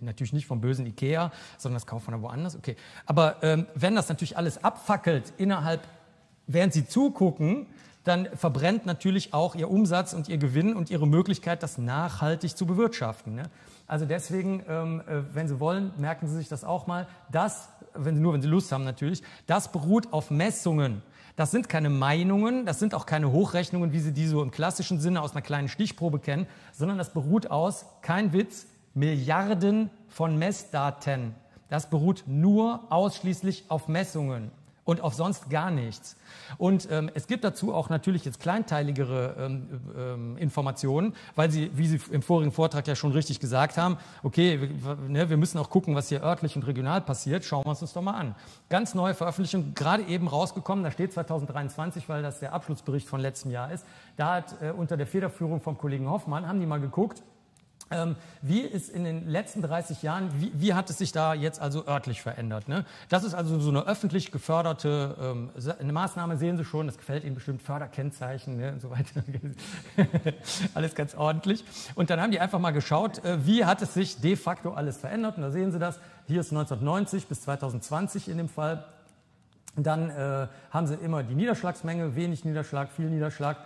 Natürlich nicht vom bösen Ikea, sondern das kauft man da woanders. Okay. Aber ähm, wenn das natürlich alles abfackelt innerhalb, während Sie zugucken, dann verbrennt natürlich auch Ihr Umsatz und Ihr Gewinn und Ihre Möglichkeit, das nachhaltig zu bewirtschaften. Ne? Also deswegen, ähm, wenn Sie wollen, merken Sie sich das auch mal. Das, wenn Sie, nur wenn Sie Lust haben natürlich, das beruht auf Messungen. Das sind keine Meinungen, das sind auch keine Hochrechnungen, wie Sie die so im klassischen Sinne aus einer kleinen Stichprobe kennen, sondern das beruht aus, kein Witz, Milliarden von Messdaten. Das beruht nur ausschließlich auf Messungen und auf sonst gar nichts. Und ähm, es gibt dazu auch natürlich jetzt kleinteiligere ähm, ähm, Informationen, weil Sie, wie Sie im vorigen Vortrag ja schon richtig gesagt haben, okay, wir, ne, wir müssen auch gucken, was hier örtlich und regional passiert, schauen wir uns das doch mal an. Ganz neue Veröffentlichung, gerade eben rausgekommen, da steht zweitausenddreiundzwanzig, weil das der Abschlussbericht von letztem Jahr ist, da hat äh, unter der Federführung vom Kollegen Hoffmann, haben die mal geguckt, Ähm, wie ist in den letzten dreißig Jahren, wie, wie hat es sich da jetzt also örtlich verändert? Ne? Das ist also so eine öffentlich geförderte ähm, eine Maßnahme, sehen Sie schon, das gefällt Ihnen bestimmt, Förderkennzeichen, ne, und so weiter. Alles ganz ordentlich. Und dann haben die einfach mal geschaut, äh, wie hat es sich de facto alles verändert? Und da sehen Sie das, hier ist neunzehnhundertneunzig bis zweitausendzwanzig in dem Fall. Dann äh, haben Sie immer die Niederschlagsmenge, wenig Niederschlag, viel Niederschlag,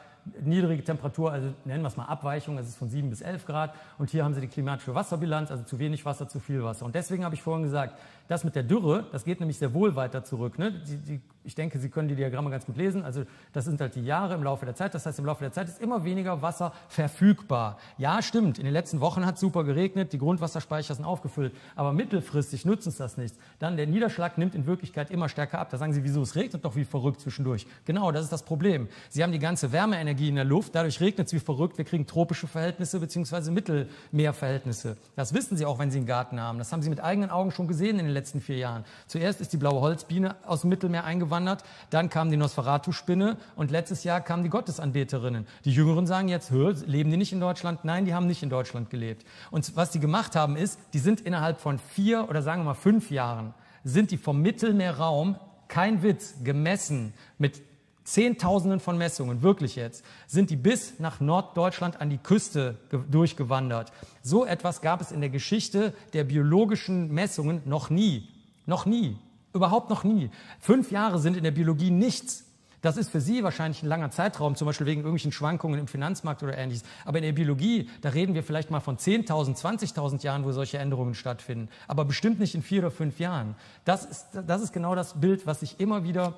niedrige Temperatur, also nennen wir es mal Abweichung, das ist von sieben bis elf Grad. Und hier haben Sie die klimatische Wasserbilanz, also zu wenig Wasser, zu viel Wasser. Und deswegen habe ich vorhin gesagt, das mit der Dürre, das geht nämlich sehr wohl weiter zurück. Ne? Die, die, ich denke, Sie können die Diagramme ganz gut lesen. Also das sind halt die Jahre im Laufe der Zeit. Das heißt, im Laufe der Zeit ist immer weniger Wasser verfügbar. Ja, stimmt, in den letzten Wochen hat es super geregnet, die Grundwasserspeicher sind aufgefüllt. Aber mittelfristig nützt uns das nichts. Dann der Niederschlag nimmt in Wirklichkeit immer stärker ab. Da sagen Sie, wieso, es regnet doch wie verrückt zwischendurch. Genau, das ist das Problem. Sie haben die ganze Wärmeenergie in der Luft, dadurch regnet es wie verrückt, wir kriegen tropische Verhältnisse bzw. Mittelmeerverhältnisse. Das wissen Sie auch, wenn Sie einen Garten haben. Das haben Sie mit eigenen Augen schon gesehen in den letzten vier Jahren. Zuerst ist die blaue Holzbiene aus dem Mittelmeer eingewandert, dann kam die Nosferatu-Spinne und letztes Jahr kamen die Gottesanbeterinnen. Die Jüngeren sagen jetzt, leben die nicht in Deutschland? Nein, die haben nicht in Deutschland gelebt. Und was die gemacht haben ist, die sind innerhalb von vier oder sagen wir mal fünf Jahren, sind die vom Mittelmeerraum, kein Witz, gemessen mit Zehntausenden von Messungen, wirklich jetzt, sind die bis nach Norddeutschland an die Küste durchgewandert. So etwas gab es in der Geschichte der biologischen Messungen noch nie. Noch nie. Überhaupt noch nie. Fünf Jahre sind in der Biologie nichts. Das ist für Sie wahrscheinlich ein langer Zeitraum, zum Beispiel wegen irgendwelchen Schwankungen im Finanzmarkt oder Ähnliches. Aber in der Biologie, da reden wir vielleicht mal von zehntausend, zwanzigtausend Jahren, wo solche Änderungen stattfinden. Aber bestimmt nicht in vier oder fünf Jahren. Das ist, das ist genau das Bild, was sich immer wieder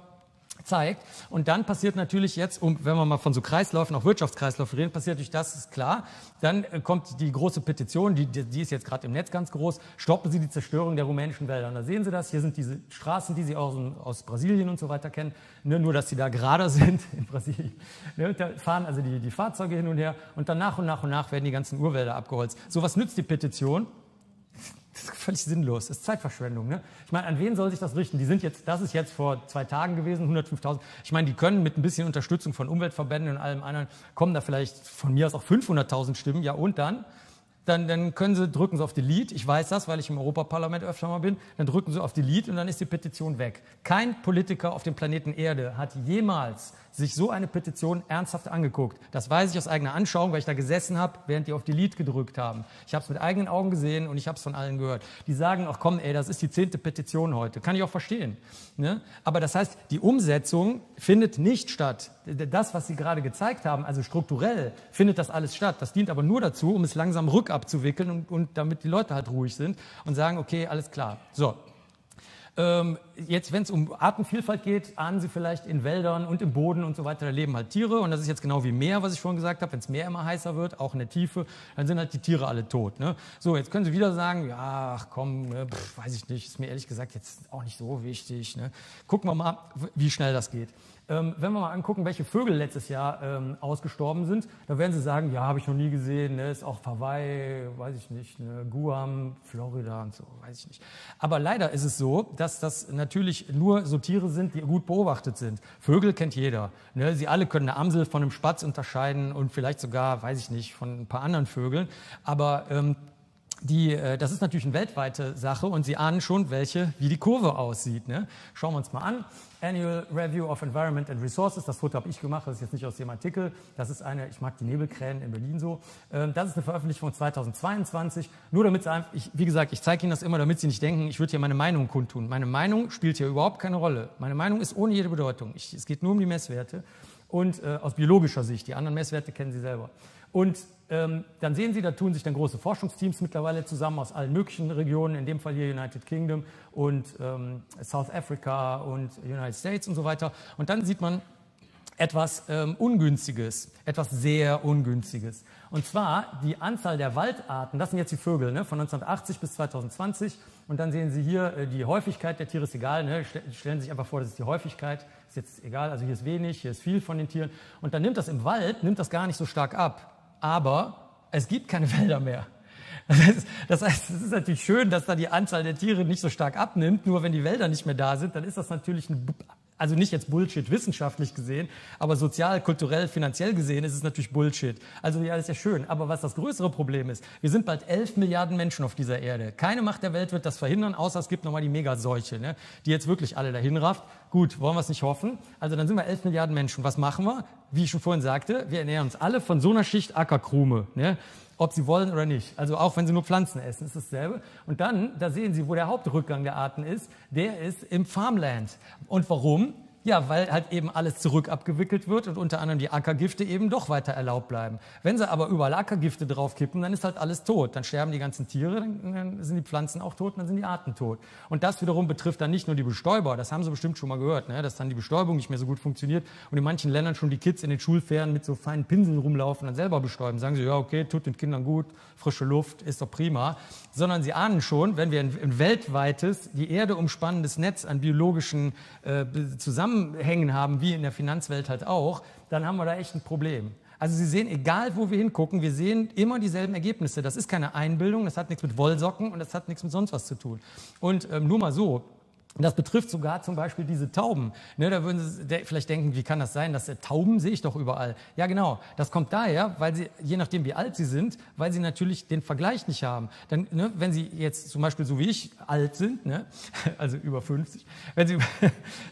zeigt. Und dann passiert natürlich jetzt, um, wenn wir mal von so Kreisläufen, auch Wirtschaftskreisläufen reden, passiert durch das, ist klar. Dann kommt die große Petition, die, die ist jetzt gerade im Netz ganz groß, stoppen Sie die Zerstörung der rumänischen Wälder. Und da sehen Sie das, hier sind diese Straßen, die Sie auch aus Brasilien und so weiter kennen, ne, nur dass sie da gerader sind in Brasilien. Ne, da fahren also die, die Fahrzeuge hin und her und dann nach und nach und nach werden die ganzen Urwälder abgeholzt. So was nützt die Petition? Das ist völlig sinnlos, das ist Zeitverschwendung. Ne? Ich meine, an wen soll sich das richten? Die sind jetzt, das ist jetzt vor zwei Tagen gewesen, hundertfünftausend. Ich meine, die können mit ein bisschen Unterstützung von Umweltverbänden und allem anderen, kommen da vielleicht von mir aus auch fünfhunderttausend Stimmen. Ja, und dann? Dann, dann können sie, drücken sie auf Delete. Ich weiß das, weil ich im Europaparlament öfter mal bin. Dann drücken sie auf Delete und dann ist die Petition weg. Kein Politiker auf dem Planeten Erde hat jemals sich so eine Petition ernsthaft angeguckt. Das weiß ich aus eigener Anschauung, weil ich da gesessen habe, während die auf Delete gedrückt haben. Ich habe es mit eigenen Augen gesehen und ich habe es von allen gehört. Die sagen, ach komm, ey, das ist die zehnte Petition heute. Kann ich auch verstehen. Ne? Aber das heißt, die Umsetzung findet nicht statt. Das, was Sie gerade gezeigt haben, also strukturell, findet das alles statt. Das dient aber nur dazu, um es langsam rückabzuwickeln abzuwickeln und, und damit die Leute halt ruhig sind und sagen, okay, alles klar. So, ähm, jetzt, wenn es um Artenvielfalt geht, ahnen Sie vielleicht, in Wäldern und im Boden und so weiter, da leben halt Tiere und das ist jetzt genau wie Meer, was ich vorhin gesagt habe, wenn es Meer immer heißer wird, auch in der Tiefe, dann sind halt die Tiere alle tot. Ne? So, jetzt können Sie wieder sagen, ja, ach komm, pff, weiß ich nicht, ist mir ehrlich gesagt jetzt auch nicht so wichtig. Ne? Gucken wir mal, wie schnell das geht. Ähm, wenn wir mal angucken, welche Vögel letztes Jahr ähm, ausgestorben sind, da werden Sie sagen, ja, habe ich noch nie gesehen, ne? Ist auch Hawaii, weiß ich nicht, ne? Guam, Florida und so, weiß ich nicht. Aber leider ist es so, dass das natürlich nur so Tiere sind, die gut beobachtet sind. Vögel kennt jeder, ne? Sie alle können eine Amsel von einem Spatz unterscheiden und vielleicht sogar, weiß ich nicht, von ein paar anderen Vögeln, aber ähm, Die, das ist natürlich eine weltweite Sache und Sie ahnen schon, welche, wie die Kurve aussieht. Ne? Schauen wir uns mal an. Annual Review of Environment and Resources. Das Foto habe ich gemacht, das ist jetzt nicht aus dem Artikel. Das ist eine, ich mag die Nebelkrähen in Berlin so. Das ist eine Veröffentlichung von zweitausendzweiundzwanzig. Nur damit Sie einfach, ich, wie gesagt, ich zeige Ihnen das immer, damit Sie nicht denken, ich würde hier meine Meinung kundtun. Meine Meinung spielt hier überhaupt keine Rolle. Meine Meinung ist ohne jede Bedeutung. Ich, es geht nur um die Messwerte und äh, aus biologischer Sicht. Die anderen Messwerte kennen Sie selber. Und ähm, dann sehen Sie, da tun sich dann große Forschungsteams mittlerweile zusammen aus allen möglichen Regionen, in dem Fall hier United Kingdom und ähm, South Africa und United States und so weiter. Und dann sieht man etwas ähm, Ungünstiges, etwas sehr Ungünstiges. Und zwar die Anzahl der Waldarten, das sind jetzt die Vögel, ne, von neunzehnhundertachtzig bis zweitausendzwanzig. Und dann sehen Sie hier äh, die Häufigkeit der Tiere, ist egal, ne, stellen Sie sich einfach vor, das ist die Häufigkeit. Ist jetzt egal, also hier ist wenig, hier ist viel von den Tieren. Und dann nimmt das im Wald, nimmt das gar nicht so stark ab. Aber es gibt keine Wälder mehr. Das heißt, das heißt, es ist natürlich schön, dass da die Anzahl der Tiere nicht so stark abnimmt. Nur wenn die Wälder nicht mehr da sind, dann ist das natürlich ein, also nicht jetzt Bullshit wissenschaftlich gesehen, aber sozial, kulturell, finanziell gesehen ist es natürlich Bullshit. Also ja, das ist ja schön. Aber was das größere Problem ist, wir sind bald elf Milliarden Menschen auf dieser Erde. Keine Macht der Welt wird das verhindern, außer es gibt nochmal die Megaseuche, ne, die jetzt wirklich alle dahin rafft. Gut, wollen wir es nicht hoffen. Also dann sind wir elf Milliarden Menschen. Was machen wir? Wie ich schon vorhin sagte, wir ernähren uns alle von so einer Schicht Ackerkrume, ne? Ob sie wollen oder nicht. Also auch wenn sie nur Pflanzen essen, ist dasselbe. Und dann, da sehen Sie, wo der Hauptrückgang der Arten ist, der ist im Farmland. Und warum? Ja, weil halt eben alles zurück abgewickelt wird und unter anderem die Ackergifte eben doch weiter erlaubt bleiben. Wenn Sie aber überall Ackergifte draufkippen, dann ist halt alles tot. Dann sterben die ganzen Tiere, dann sind die Pflanzen auch tot und dann sind die Arten tot. Und das wiederum betrifft dann nicht nur die Bestäuber, das haben Sie bestimmt schon mal gehört, ne? Dass dann die Bestäubung nicht mehr so gut funktioniert und in manchen Ländern schon die Kids in den Schulferien mit so feinen Pinseln rumlaufen und dann selber bestäuben. Sagen Sie, ja okay, tut den Kindern gut, frische Luft, ist doch prima. Sondern Sie ahnen schon, wenn wir ein, ein weltweites, die Erde umspannendes Netz an biologischen äh, Zusammenhängen hängen haben, wie in der Finanzwelt halt auch, dann haben wir da echt ein Problem. Also Sie sehen, egal wo wir hingucken, wir sehen immer dieselben Ergebnisse. Das ist keine Einbildung, das hat nichts mit Wollsocken und das hat nichts mit sonst was zu tun. Und ähm, nur mal so, Das betrifft sogar zum Beispiel diese Tauben. Ne, da würden Sie vielleicht denken, wie kann das sein, dass Tauben sehe ich doch überall. Ja genau, das kommt daher, weil sie, je nachdem wie alt sie sind, weil sie natürlich den Vergleich nicht haben. Dann, ne, wenn sie jetzt zum Beispiel so wie ich alt sind, ne, also über fünfzig, wenn sie,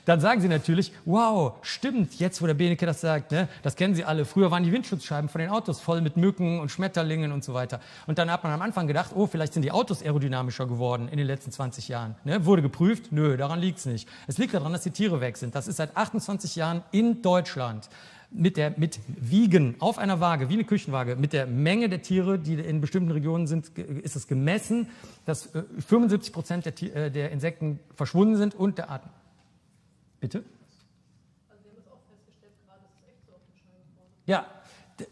dann sagen sie natürlich, wow, stimmt, jetzt wo der Beneke das sagt, ne, das kennen Sie alle. Früher waren die Windschutzscheiben von den Autos voll mit Mücken und Schmetterlingen und so weiter. Und dann hat man am Anfang gedacht, oh, vielleicht sind die Autos aerodynamischer geworden in den letzten zwanzig Jahren. Ne, wurde geprüft, nö. Daran liegt es nicht. Es liegt daran, dass die Tiere weg sind. Das ist seit achtundzwanzig Jahren in Deutschland mit, der, mit Wiegen auf einer Waage, wie eine Küchenwaage, mit der Menge der Tiere, die in bestimmten Regionen sind, ist es gemessen, dass fünfundsiebzig Prozent der, der Insekten verschwunden sind und der Arten. Bitte? Also wir haben es auch festgestellt, gerade ist es echt so auf den Scheiben vorne. Ja.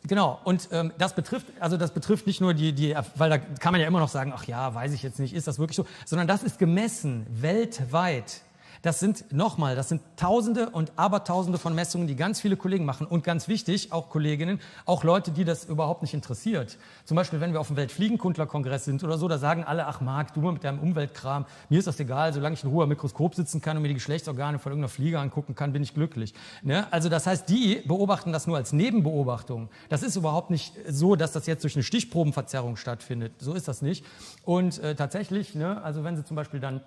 Genau, und ähm, das betrifft, also das betrifft nicht nur die, die, weil da kann man ja immer noch sagen, ach ja, weiß ich jetzt nicht, ist das wirklich so, sondern das ist gemessen weltweit. Das sind, nochmal, das sind Tausende und Abertausende von Messungen, die ganz viele Kollegen machen und ganz wichtig, auch Kolleginnen, auch Leute, die das überhaupt nicht interessiert. Zum Beispiel, wenn wir auf dem Weltfliegenkundlerkongress sind oder so, da sagen alle, ach Marc, du mal mit deinem Umweltkram, mir ist das egal, solange ich in Ruhe am Mikroskop sitzen kann und mir die Geschlechtsorgane von irgendeiner Fliege angucken kann, bin ich glücklich. Ne? Also das heißt, die beobachten das nur als Nebenbeobachtung. Das ist überhaupt nicht so, dass das jetzt durch eine Stichprobenverzerrung stattfindet. So ist das nicht. Und äh, tatsächlich, ne, also wenn sie zum Beispiel dann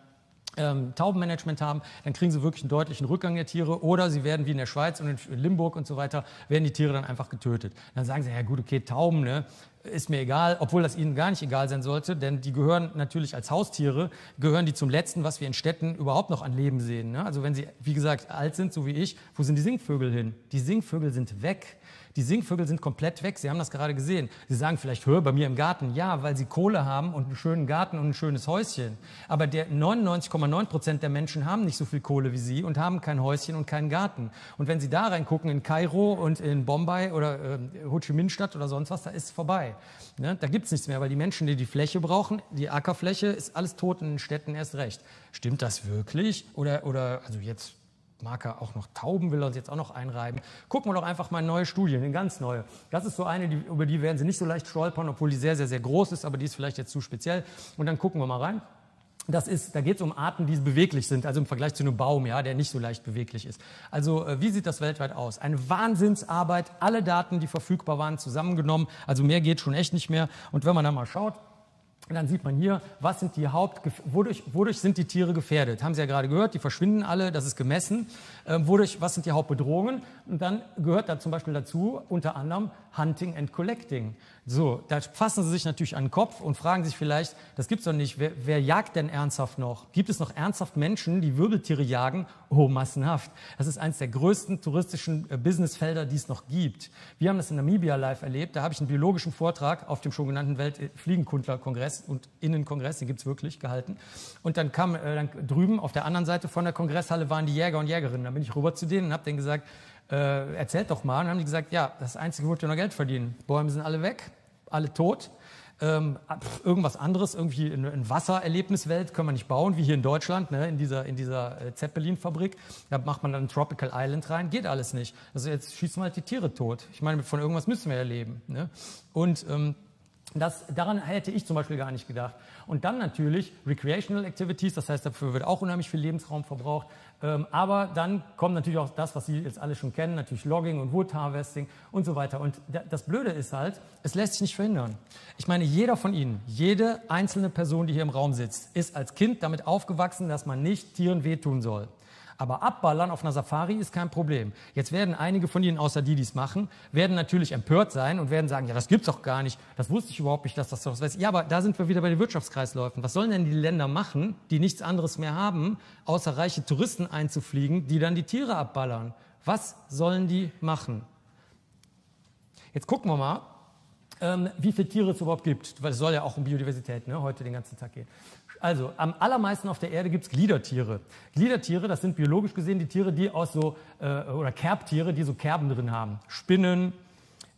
Ähm, Taubenmanagement haben, dann kriegen sie wirklich einen deutlichen Rückgang der Tiere oder sie werden wie in der Schweiz und in Limburg und so weiter, werden die Tiere dann einfach getötet. Dann sagen sie, ja gut, okay, Tauben, ne, ist mir egal, obwohl das ihnen gar nicht egal sein sollte, denn die gehören natürlich als Haustiere, gehören die zum Letzten, was wir in Städten überhaupt noch an Leben sehen. Ne? Also wenn sie, wie gesagt, alt sind, so wie ich, wo sind die Singvögel hin? Die Singvögel sind weg. Die Singvögel sind komplett weg, Sie haben das gerade gesehen. Sie sagen vielleicht, hör, bei mir im Garten. Ja, weil sie Kohle haben und einen schönen Garten und ein schönes Häuschen. Aber der neunundneunzig Komma neun Prozent der Menschen haben nicht so viel Kohle wie Sie und haben kein Häuschen und keinen Garten. Und wenn Sie da reingucken, in Kairo und in Bombay oder äh, Ho Chi Minh-Stadt oder sonst was, da ist es vorbei. Ne? Da gibt es nichts mehr, weil die Menschen, die die Fläche brauchen, die Ackerfläche, ist alles tot in den Städten erst recht. Stimmt das wirklich? Oder, oder also jetzt... Marker auch noch Tauben will er uns jetzt auch noch einreiben. Gucken wir doch einfach mal neue Studien, eine ganz neue. Das ist so eine, die, über die werden Sie nicht so leicht stolpern, obwohl die sehr, sehr, sehr groß ist, aber die ist vielleicht jetzt zu speziell. Und dann gucken wir mal rein. Das ist, da geht es um Arten, die beweglich sind, also im Vergleich zu einem Baum, ja, der nicht so leicht beweglich ist. Also wie sieht das weltweit aus? Eine Wahnsinnsarbeit, alle Daten, die verfügbar waren, zusammengenommen. Also mehr geht schon echt nicht mehr. Und wenn man dann mal schaut, und dann sieht man hier, was sind die Haupt, wodurch, wodurch sind die Tiere gefährdet? Haben Sie ja gerade gehört, die verschwinden alle, das ist gemessen. Ähm, wodurch, was sind die Hauptbedrohungen? Und dann gehört da zum Beispiel dazu, unter anderem Hunting and Collecting. So, da fassen Sie sich natürlich an den Kopf und fragen sich vielleicht, das gibt's doch nicht, wer, wer jagt denn ernsthaft noch? Gibt es noch ernsthaft Menschen, die Wirbeltiere jagen? Oh, massenhaft. Das ist eines der größten touristischen äh, Businessfelder, die es noch gibt. Wir haben das in Namibia live erlebt, da habe ich einen biologischen Vortrag auf dem schon genannten Weltfliegenkundlerkongress und Innenkongress, den gibt es wirklich, gehalten. Und dann kam äh, dann drüben auf der anderen Seite von der Kongresshalle waren die Jäger und Jägerinnen. Dann bin ich rüber zu denen und habe denen gesagt, äh, erzählt doch mal. Und dann haben die gesagt, ja, das Einzige, wo wir noch Geld verdienen. Bäume sind alle weg, alle tot. Ähm, pf, irgendwas anderes, irgendwie ein Wassererlebniswelt können wir nicht bauen, wie hier in Deutschland, ne, in dieser, in dieser äh, Zeppelin-Fabrik. Da macht man dann Tropical Island rein, geht alles nicht. Also jetzt schießen wir halt die Tiere tot. Ich meine, von irgendwas müssen wir ja leben. Ne? Und ähm, Das, daran hätte ich zum Beispiel gar nicht gedacht. Und dann natürlich Recreational Activities, das heißt, dafür wird auch unheimlich viel Lebensraum verbraucht. Ähm, aber dann kommt natürlich auch das, was Sie jetzt alle schon kennen, natürlich Logging und Wood Harvesting und so weiter. Und das Blöde ist halt, es lässt sich nicht verhindern. Ich meine, jeder von Ihnen, jede einzelne Person, die hier im Raum sitzt, ist als Kind damit aufgewachsen, dass man nicht Tieren wehtun soll. Aber abballern auf einer Safari ist kein Problem. Jetzt werden einige von Ihnen, außer die, die es machen, werden natürlich empört sein und werden sagen, ja, das gibt's doch gar nicht, das wusste ich überhaupt nicht, dass das doch so ist. Ja, aber da sind wir wieder bei den Wirtschaftskreisläufen. Was sollen denn die Länder machen, die nichts anderes mehr haben, außer reiche Touristen einzufliegen, die dann die Tiere abballern? Was sollen die machen? Jetzt gucken wir mal, ähm, wie viele Tiere es überhaupt gibt. Weil es soll ja auch um Biodiversität, ne, heute den ganzen Tag gehen. Also, am allermeisten auf der Erde gibt es Gliedertiere. Gliedertiere, das sind biologisch gesehen die Tiere, die aus so, äh, oder Kerbtiere, die so Kerben drin haben. Spinnen,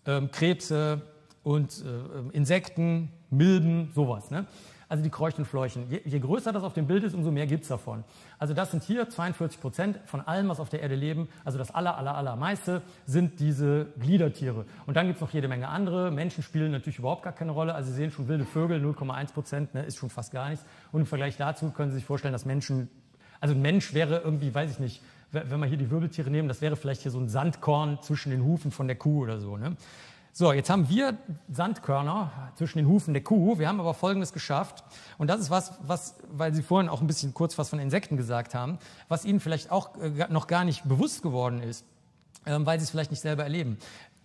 ähm, Krebse und äh, Insekten, Milben, sowas. Ne? Also die Kräuchen und Fleuchen. Je, je größer das auf dem Bild ist, umso mehr gibt es davon. Also das sind hier zweiundvierzig Prozent von allem, was auf der Erde leben. Also das aller, aller, allermeiste sind diese Gliedertiere. Und dann gibt es noch jede Menge andere. Menschen spielen natürlich überhaupt gar keine Rolle. Also Sie sehen schon wilde Vögel, null Komma eins Prozent, ne, ist schon fast gar nichts. Und im Vergleich dazu können Sie sich vorstellen, dass Menschen Also ein Mensch wäre irgendwie, weiß ich nicht, wenn wir hier die Wirbeltiere nehmen, das wäre vielleicht hier so ein Sandkorn zwischen den Hufen von der Kuh oder so. Ne? So, jetzt haben wir Sandkörner zwischen den Hufen der Kuh. Wir haben aber Folgendes geschafft. Und das ist was, was, weil Sie vorhin auch ein bisschen kurz was von Insekten gesagt haben, was Ihnen vielleicht auch noch gar nicht bewusst geworden ist, weil Sie es vielleicht nicht selber erleben.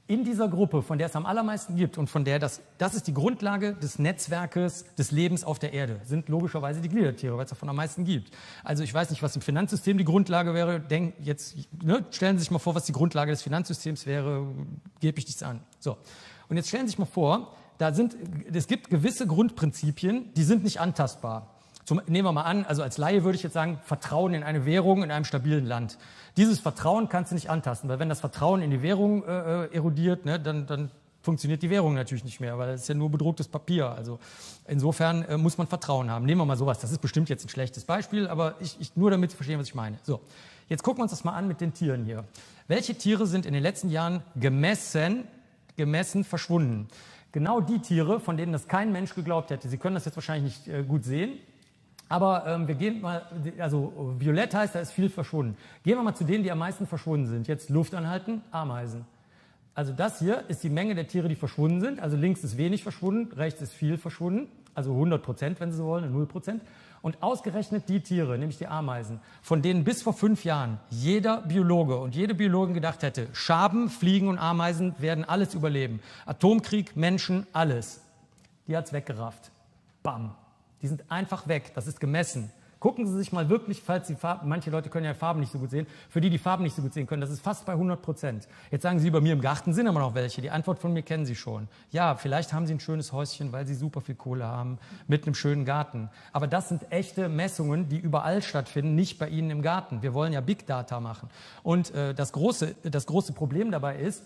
In dieser Gruppe, von der es am allermeisten gibt und von der das, das ist die Grundlage des Netzwerkes des Lebens auf der Erde, sind logischerweise die Gliedertiere, weil es davon am meisten gibt. Also ich weiß nicht, was im Finanzsystem die Grundlage wäre. Denk jetzt, ne, stellen Sie sich mal vor, was die Grundlage des Finanzsystems wäre, gebe ich nichts an. So. Und jetzt stellen Sie sich mal vor, da sind, es gibt gewisse Grundprinzipien, die sind nicht antastbar. Zum, nehmen wir mal an, also als Laie würde ich jetzt sagen, Vertrauen in eine Währung in einem stabilen Land. Dieses Vertrauen kannst du nicht antasten, weil wenn das Vertrauen in die Währung äh, erodiert, ne, dann, dann funktioniert die Währung natürlich nicht mehr, weil das ist ja nur bedrucktes Papier. Also insofern äh, muss man Vertrauen haben. Nehmen wir mal sowas, das ist bestimmt jetzt ein schlechtes Beispiel, aber ich, ich, nur damit Sie verstehen, was ich meine. So, jetzt gucken wir uns das mal an mit den Tieren hier. Welche Tiere sind in den letzten Jahren gemessen, gemessen verschwunden? Genau die Tiere, von denen das kein Mensch geglaubt hätte. Sie können das jetzt wahrscheinlich nicht äh, gut sehen. Aber ähm, wir gehen mal, also violett heißt, da ist viel verschwunden. Gehen wir mal zu denen, die am meisten verschwunden sind. Jetzt Luft anhalten, Ameisen. Also das hier ist die Menge der Tiere, die verschwunden sind. Also links ist wenig verschwunden, rechts ist viel verschwunden. Also hundert Prozent, wenn Sie so wollen, null Prozent. Und ausgerechnet die Tiere, nämlich die Ameisen, von denen bis vor fünf Jahren jeder Biologe und jede Biologin gedacht hätte, Schaben, Fliegen und Ameisen werden alles überleben. Atomkrieg, Menschen, alles. Die hat's weggerafft. Bam. Die sind einfach weg, das ist gemessen. Gucken Sie sich mal wirklich, falls die Farben, manche Leute können ja Farben nicht so gut sehen, für die, die Farben nicht so gut sehen können, das ist fast bei hundert Prozent. Jetzt sagen Sie, bei mir im Garten sind immer noch welche. Die Antwort von mir kennen Sie schon. Ja, vielleicht haben Sie ein schönes Häuschen, weil Sie super viel Kohle haben, mit einem schönen Garten. Aber das sind echte Messungen, die überall stattfinden, nicht bei Ihnen im Garten. Wir wollen ja Big Data machen. Und äh, das große, das große Problem dabei ist,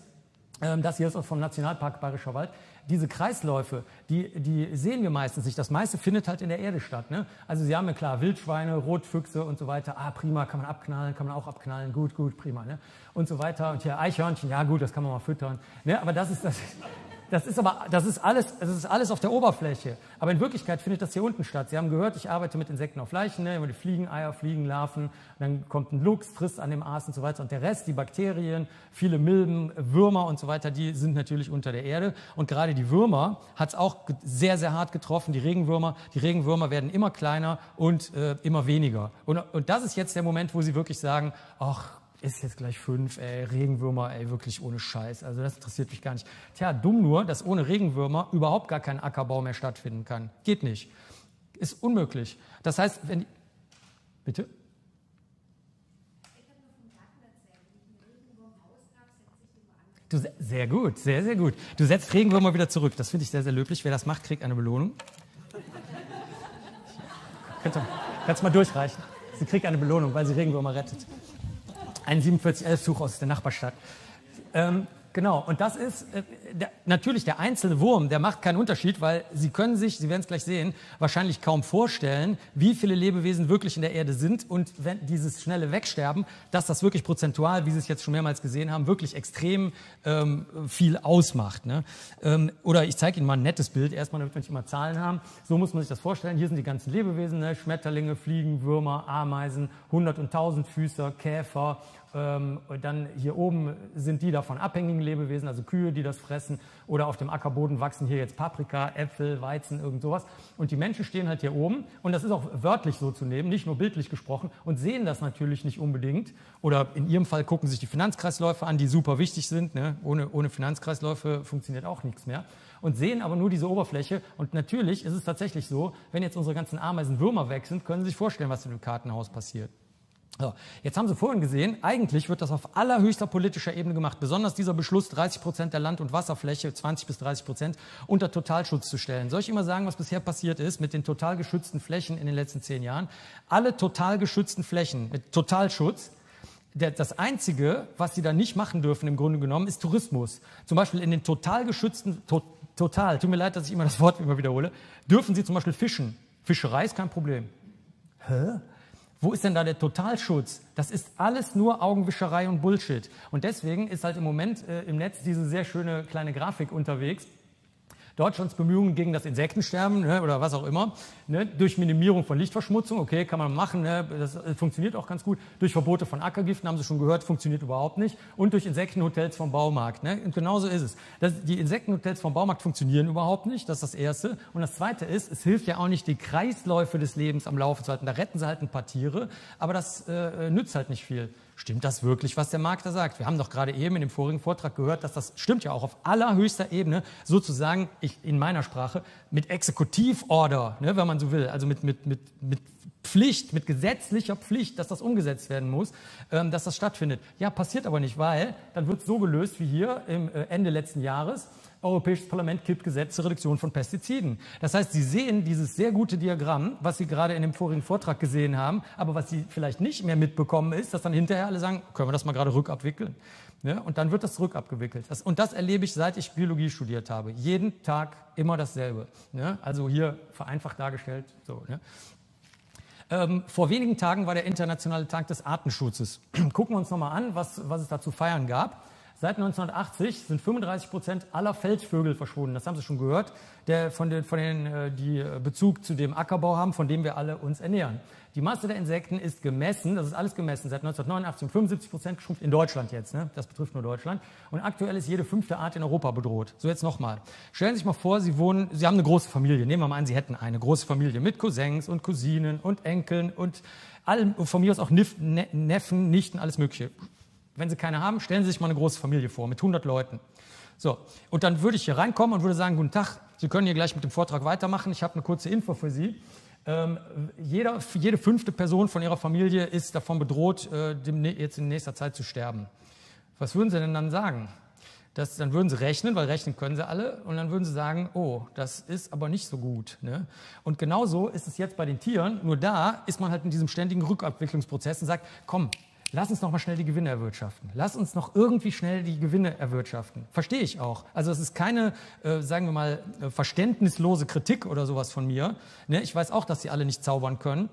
das hier ist auch vom Nationalpark Bayerischer Wald. Diese Kreisläufe, die, die sehen wir meistens nicht. Das meiste findet halt in der Erde statt. Ne? Also Sie haben ja klar Wildschweine, Rotfüchse und so weiter. Ah, prima, kann man abknallen, kann man auch abknallen. Gut, gut, prima. Ne? Und so weiter. Und hier Eichhörnchen, ja gut, das kann man mal füttern. Ne? Aber das ist das... Das ist aber, das ist alles, das ist alles auf der Oberfläche. Aber in Wirklichkeit findet das hier unten statt. Sie haben gehört, ich arbeite mit Insekten auf Leichen, ne? Immer die Fliegeneier, Fliegenlarven, dann kommt ein Luchs, frisst an dem Aas und so weiter. Und der Rest, die Bakterien, viele Milben, Würmer und so weiter, die sind natürlich unter der Erde. Und gerade die Würmer hat es auch sehr, sehr hart getroffen. Die Regenwürmer, die Regenwürmer werden immer kleiner und äh, immer weniger. Und, und das ist jetzt der Moment, wo Sie wirklich sagen, ach, ist jetzt gleich fünf, ey, Regenwürmer, ey, wirklich ohne Scheiß. Also das interessiert mich gar nicht. Tja, dumm nur, dass ohne Regenwürmer überhaupt gar kein Ackerbau mehr stattfinden kann. Geht nicht. Ist unmöglich. Das heißt, wenn... Bitte? Du, sehr gut, sehr, sehr gut. Du setzt Regenwürmer wieder zurück. Das finde ich sehr, sehr löblich. Wer das macht, kriegt eine Belohnung. Kannst du mal durchreichen. Sie kriegt eine Belohnung, weil sie Regenwürmer rettet. Ein siebenundvierzig elf-Tuch aus der Nachbarstadt. Ähm, genau, und das ist äh, der, natürlich der einzelne Wurm, der macht keinen Unterschied, weil Sie können sich, Sie werden es gleich sehen, wahrscheinlich kaum vorstellen, wie viele Lebewesen wirklich in der Erde sind und wenn dieses schnelle Wegsterben, dass das wirklich prozentual, wie Sie es jetzt schon mehrmals gesehen haben, wirklich extrem ähm, viel ausmacht. Ne? Ähm, oder ich zeige Ihnen mal ein nettes Bild, erstmal, damit wir nicht immer Zahlen haben. So muss man sich das vorstellen. Hier sind die ganzen Lebewesen, ne? Schmetterlinge, Fliegen, Würmer, Ameisen, hundert- und tausendfüßer, Käfer. Ähm, dann hier oben sind die davon abhängigen Lebewesen, also Kühe, die das fressen. Oder auf dem Ackerboden wachsen hier jetzt Paprika, Äpfel, Weizen, irgend sowas. Und die Menschen stehen halt hier oben. Und das ist auch wörtlich so zu nehmen, nicht nur bildlich gesprochen. Und sehen das natürlich nicht unbedingt. Oder in Ihrem Fall gucken sich die Finanzkreisläufe an, die super wichtig sind. Ne? Ohne, ohne Finanzkreisläufe funktioniert auch nichts mehr. Und sehen aber nur diese Oberfläche. Und natürlich ist es tatsächlich so, wenn jetzt unsere ganzen Ameisenwürmer weg sind, können Sie sich vorstellen, was in dem Kartenhaus passiert. So, jetzt haben Sie vorhin gesehen, eigentlich wird das auf allerhöchster politischer Ebene gemacht, besonders dieser Beschluss, dreißig Prozent der Land- und Wasserfläche, zwanzig bis dreißig Prozent, unter Totalschutz zu stellen. Soll ich immer sagen, was bisher passiert ist mit den total geschützten Flächen in den letzten zehn Jahren? Alle total geschützten Flächen mit Totalschutz. Das Einzige, was Sie da nicht machen dürfen, im Grunde genommen, ist Tourismus. Zum Beispiel in den total geschützten, to, total, tut mir leid, dass ich immer das Wort immer wiederhole, dürfen Sie zum Beispiel fischen. Fischerei ist kein Problem. Hä? Wo ist denn da der Totalschutz? Das ist alles nur Augenwischerei und Bullshit. Und deswegen ist halt im Moment äh, im Netz diese sehr schöne kleine Grafik unterwegs, Deutschlands Bemühungen gegen das Insektensterben, ne, oder was auch immer, ne, durch Minimierung von Lichtverschmutzung, okay, kann man machen, ne, das funktioniert auch ganz gut, durch Verbote von Ackergiften, haben Sie schon gehört, funktioniert überhaupt nicht, und durch Insektenhotels vom Baumarkt. Ne, und genauso ist es. Das, die Insektenhotels vom Baumarkt funktionieren überhaupt nicht, das ist das Erste. Und das Zweite ist, es hilft ja auch nicht, die Kreisläufe des Lebens am Laufen zu halten. Da retten Sie halt ein paar Tiere, aber das äh, nützt halt nicht viel. Stimmt das wirklich, was der Markt da sagt? Wir haben doch gerade eben in dem vorigen Vortrag gehört, dass das stimmt ja auch auf allerhöchster Ebene, sozusagen, ich, in meiner Sprache, mit Exekutivorder, ne, wenn man so will, also mit, mit, mit, mit Pflicht, mit gesetzlicher Pflicht, dass das umgesetzt werden muss, ähm, dass das stattfindet. Ja, passiert aber nicht, weil dann wird es so gelöst wie hier im äh, Ende letzten Jahres. Europäisches Parlament kippt Gesetz zur Reduktion von Pestiziden. Das heißt, Sie sehen dieses sehr gute Diagramm, was Sie gerade in dem vorigen Vortrag gesehen haben, aber was Sie vielleicht nicht mehr mitbekommen ist, dass dann hinterher alle sagen, können wir das mal gerade rückabwickeln? Ne? Und dann wird das rückabgewickelt. Das, und das erlebe ich, seit ich Biologie studiert habe. Jeden Tag immer dasselbe. Ne? Also hier vereinfacht dargestellt. So, ne? Ähm, vor wenigen Tagen war der Internationale Tag des Artenschutzes. Gucken wir uns nochmal an, was, was es da zu feiern gab. Seit neunzehnhundertachtzig sind fünfunddreißig Prozent aller Feldvögel verschwunden. Das haben Sie schon gehört, der, von den, von den, die Bezug zu dem Ackerbau haben, von dem wir alle uns ernähren. Die Masse der Insekten ist gemessen, das ist alles gemessen, seit neunzehnhundertneunundachtzig um fünfundsiebzig Prozent geschrumpft in Deutschland jetzt. Ne? Das betrifft nur Deutschland. Und aktuell ist jede fünfte Art in Europa bedroht. So, jetzt nochmal. Stellen Sie sich mal vor, Sie wohnen, Sie haben eine große Familie. Nehmen wir mal an, Sie hätten eine große Familie mit Cousins und Cousinen und Enkeln und allem, von mir aus auch Nif, ne, Neffen, Nichten, alles Mögliche. Wenn Sie keine haben, stellen Sie sich mal eine große Familie vor mit hundert Leuten. So, und dann würde ich hier reinkommen und würde sagen, guten Tag, Sie können hier gleich mit dem Vortrag weitermachen, ich habe eine kurze Info für Sie. Ähm, jeder, jede fünfte Person von Ihrer Familie ist davon bedroht, äh, dem, jetzt in nächster Zeit zu sterben. Was würden Sie denn dann sagen? Das, dann würden Sie rechnen, weil rechnen können Sie alle, und dann würden Sie sagen, oh, das ist aber nicht so gut. Ne? Und genauso ist es jetzt bei den Tieren, nur da ist man halt in diesem ständigen Rückabwicklungsprozess und sagt, komm, lass uns noch mal schnell die Gewinne erwirtschaften. Lass uns noch irgendwie schnell die Gewinne erwirtschaften. Verstehe ich auch. Also es ist keine, äh, sagen wir mal, äh, verständnislose Kritik oder sowas von mir. Ne? Ich weiß auch, dass sie alle nicht zaubern können.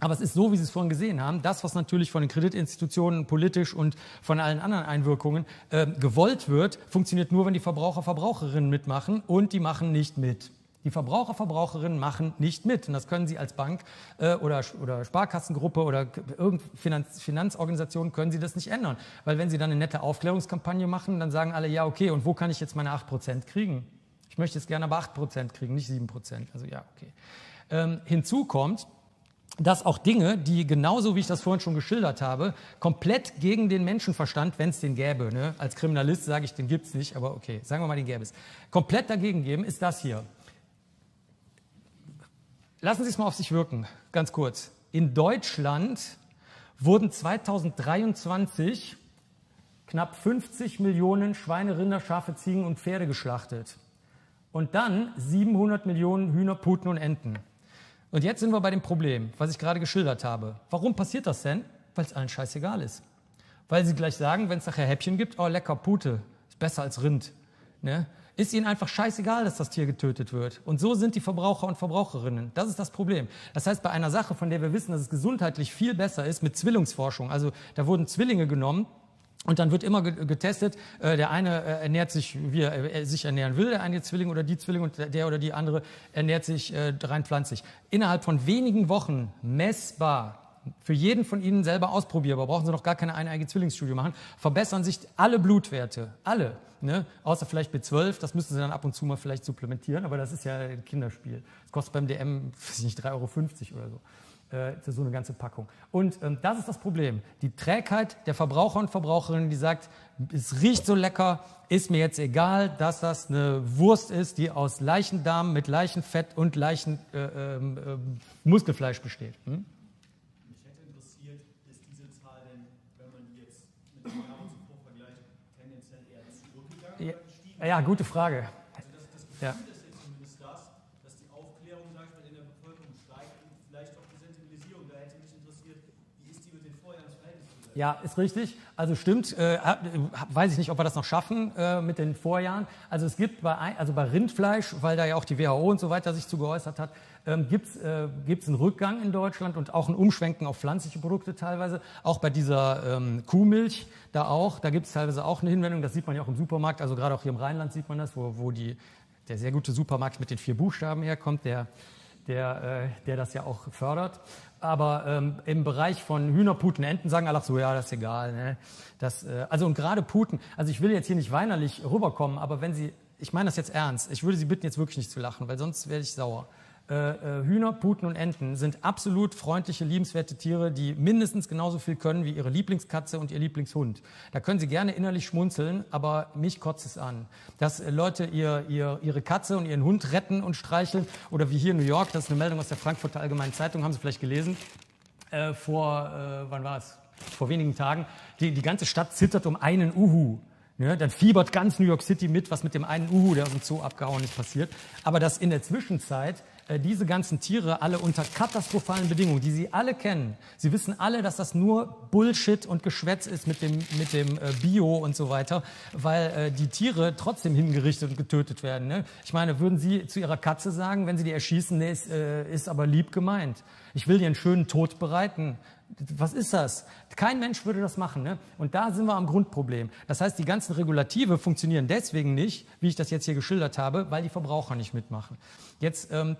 Aber es ist so, wie Sie es vorhin gesehen haben, das, was natürlich von den Kreditinstitutionen politisch und von allen anderen Einwirkungen äh, gewollt wird, funktioniert nur, wenn die Verbraucher, Verbraucherinnen mitmachen, und die machen nicht mit. Die Verbraucher, Verbraucherinnen machen nicht mit. Und das können Sie als Bank äh, oder, oder Sparkassengruppe oder irgendeine Finanz, Finanzorganisation, können Sie das nicht ändern. Weil wenn Sie dann eine nette Aufklärungskampagne machen, dann sagen alle, ja, okay, und wo kann ich jetzt meine acht Prozent kriegen? Ich möchte jetzt gerne aber acht Prozent kriegen, nicht sieben Prozent. Also ja, okay. Ähm, hinzu kommt, dass auch Dinge, die genauso, wie ich das vorhin schon geschildert habe, komplett gegen den Menschenverstand, wenn es den gäbe, ne? Als Kriminalist sage ich, den gibt es nicht, aber okay, sagen wir mal, den gäbe es. Komplett dagegen geben ist das hier. Lassen Sie es mal auf sich wirken, ganz kurz. In Deutschland wurden zweitausenddreiundzwanzig knapp fünfzig Millionen Schweine, Rinder, Schafe, Ziegen und Pferde geschlachtet. Und dann siebenhundert Millionen Hühner, Puten und Enten. Und jetzt sind wir bei dem Problem, was ich gerade geschildert habe. Warum passiert das denn? Weil es allen scheißegal ist. Weil Sie gleich sagen, wenn es nachher Häppchen gibt, oh lecker, Pute, ist besser als Rind. Ne? Ist ihnen einfach scheißegal, dass das Tier getötet wird. Und so sind die Verbraucher und Verbraucherinnen. Das ist das Problem. Das heißt, bei einer Sache, von der wir wissen, dass es gesundheitlich viel besser ist, mit Zwillingsforschung, also da wurden Zwillinge genommen, und dann wird immer getestet, der eine ernährt sich, wie er sich ernähren will, der eine Zwilling oder die Zwilling, und der oder die andere ernährt sich rein pflanzlich. Innerhalb von wenigen Wochen messbar, für jeden von Ihnen selber ausprobierbar, brauchen Sie noch gar keine eineige Zwillingsstudie machen, verbessern sich alle Blutwerte, alle, ne? Außer vielleicht B zwölf, das müssen Sie dann ab und zu mal vielleicht supplementieren, aber das ist ja ein Kinderspiel. Das kostet beim D M, weiß nicht, drei Euro fünfzig oder so. Das ist so eine ganze Packung. Und ähm, das ist das Problem. Die Trägheit der Verbraucher und Verbraucherinnen, die sagt, es riecht so lecker, ist mir jetzt egal, dass das eine Wurst ist, die aus Leichendarm mit Leichenfett und Leichen äh, äh, äh, Muskelfleisch besteht. Hm? Ja, gute Frage. Also das, das Gefühl, ja, ist ja zumindest das, dass die Aufklärung, sag ich mal, in der Bevölkerung steigt und vielleicht auch die Sensibilisierung. Da hätte mich interessiert, wie ist die mit den Vorjahren ins Verhältnis zu sein? Ja, ist richtig. Also stimmt, äh, weiß ich nicht, ob wir das noch schaffen äh, mit den Vorjahren. Also es gibt bei, also bei Rindfleisch, weil da ja auch die W H O und so weiter sich zu geäußert hat, ähm, gibt es äh, einen Rückgang in Deutschland und auch ein Umschwenken auf pflanzliche Produkte teilweise. Auch bei dieser ähm, Kuhmilch, da auch, da gibt es teilweise auch eine Hinwendung, das sieht man ja auch im Supermarkt, also gerade auch hier im Rheinland sieht man das, wo, wo die der sehr gute Supermarkt mit den vier Buchstaben herkommt, der, der, äh, der das ja auch fördert. Aber ähm, im Bereich von Hühnerputen, Enten sagen alle so, ja, das ist egal. Ne? Das, äh, also und gerade Puten, also ich will jetzt hier nicht weinerlich rüberkommen, aber wenn Sie, ich meine das jetzt ernst, ich würde Sie bitten, jetzt wirklich nicht zu lachen, weil sonst werde ich sauer. Äh, äh, Hühner, Puten und Enten sind absolut freundliche, liebenswerte Tiere, die mindestens genauso viel können wie ihre Lieblingskatze und ihr Lieblingshund. Da können Sie gerne innerlich schmunzeln, aber mich kotzt es an. Dass äh, Leute ihr, ihr, ihre Katze und ihren Hund retten und streicheln, oder wie hier in New York, das ist eine Meldung aus der Frankfurter Allgemeinen Zeitung, haben Sie vielleicht gelesen, äh, vor, äh, wann war es? Vor wenigen Tagen, die, die ganze Stadt zittert um einen Uhu. Ja, dann fiebert ganz New York City mit, was mit dem einen Uhu, der aus dem Zoo abgehauen ist, passiert. Aber dass in der Zwischenzeit äh, diese ganzen Tiere alle unter katastrophalen Bedingungen, die sie alle kennen, sie wissen alle, dass das nur Bullshit und Geschwätz ist mit dem, mit dem äh, Bio und so weiter, weil äh, die Tiere trotzdem hingerichtet und getötet werden. Ne? Ich meine, würden Sie zu Ihrer Katze sagen, wenn Sie die erschießen, nee, ist, äh, ist aber lieb gemeint. Ich will dir einen schönen Tod bereiten. Was ist das? Kein Mensch würde das machen. Ne? Und da sind wir am Grundproblem. Das heißt, die ganzen Regulative funktionieren deswegen nicht, wie ich das jetzt hier geschildert habe, weil die Verbraucher nicht mitmachen. Jetzt, ähm,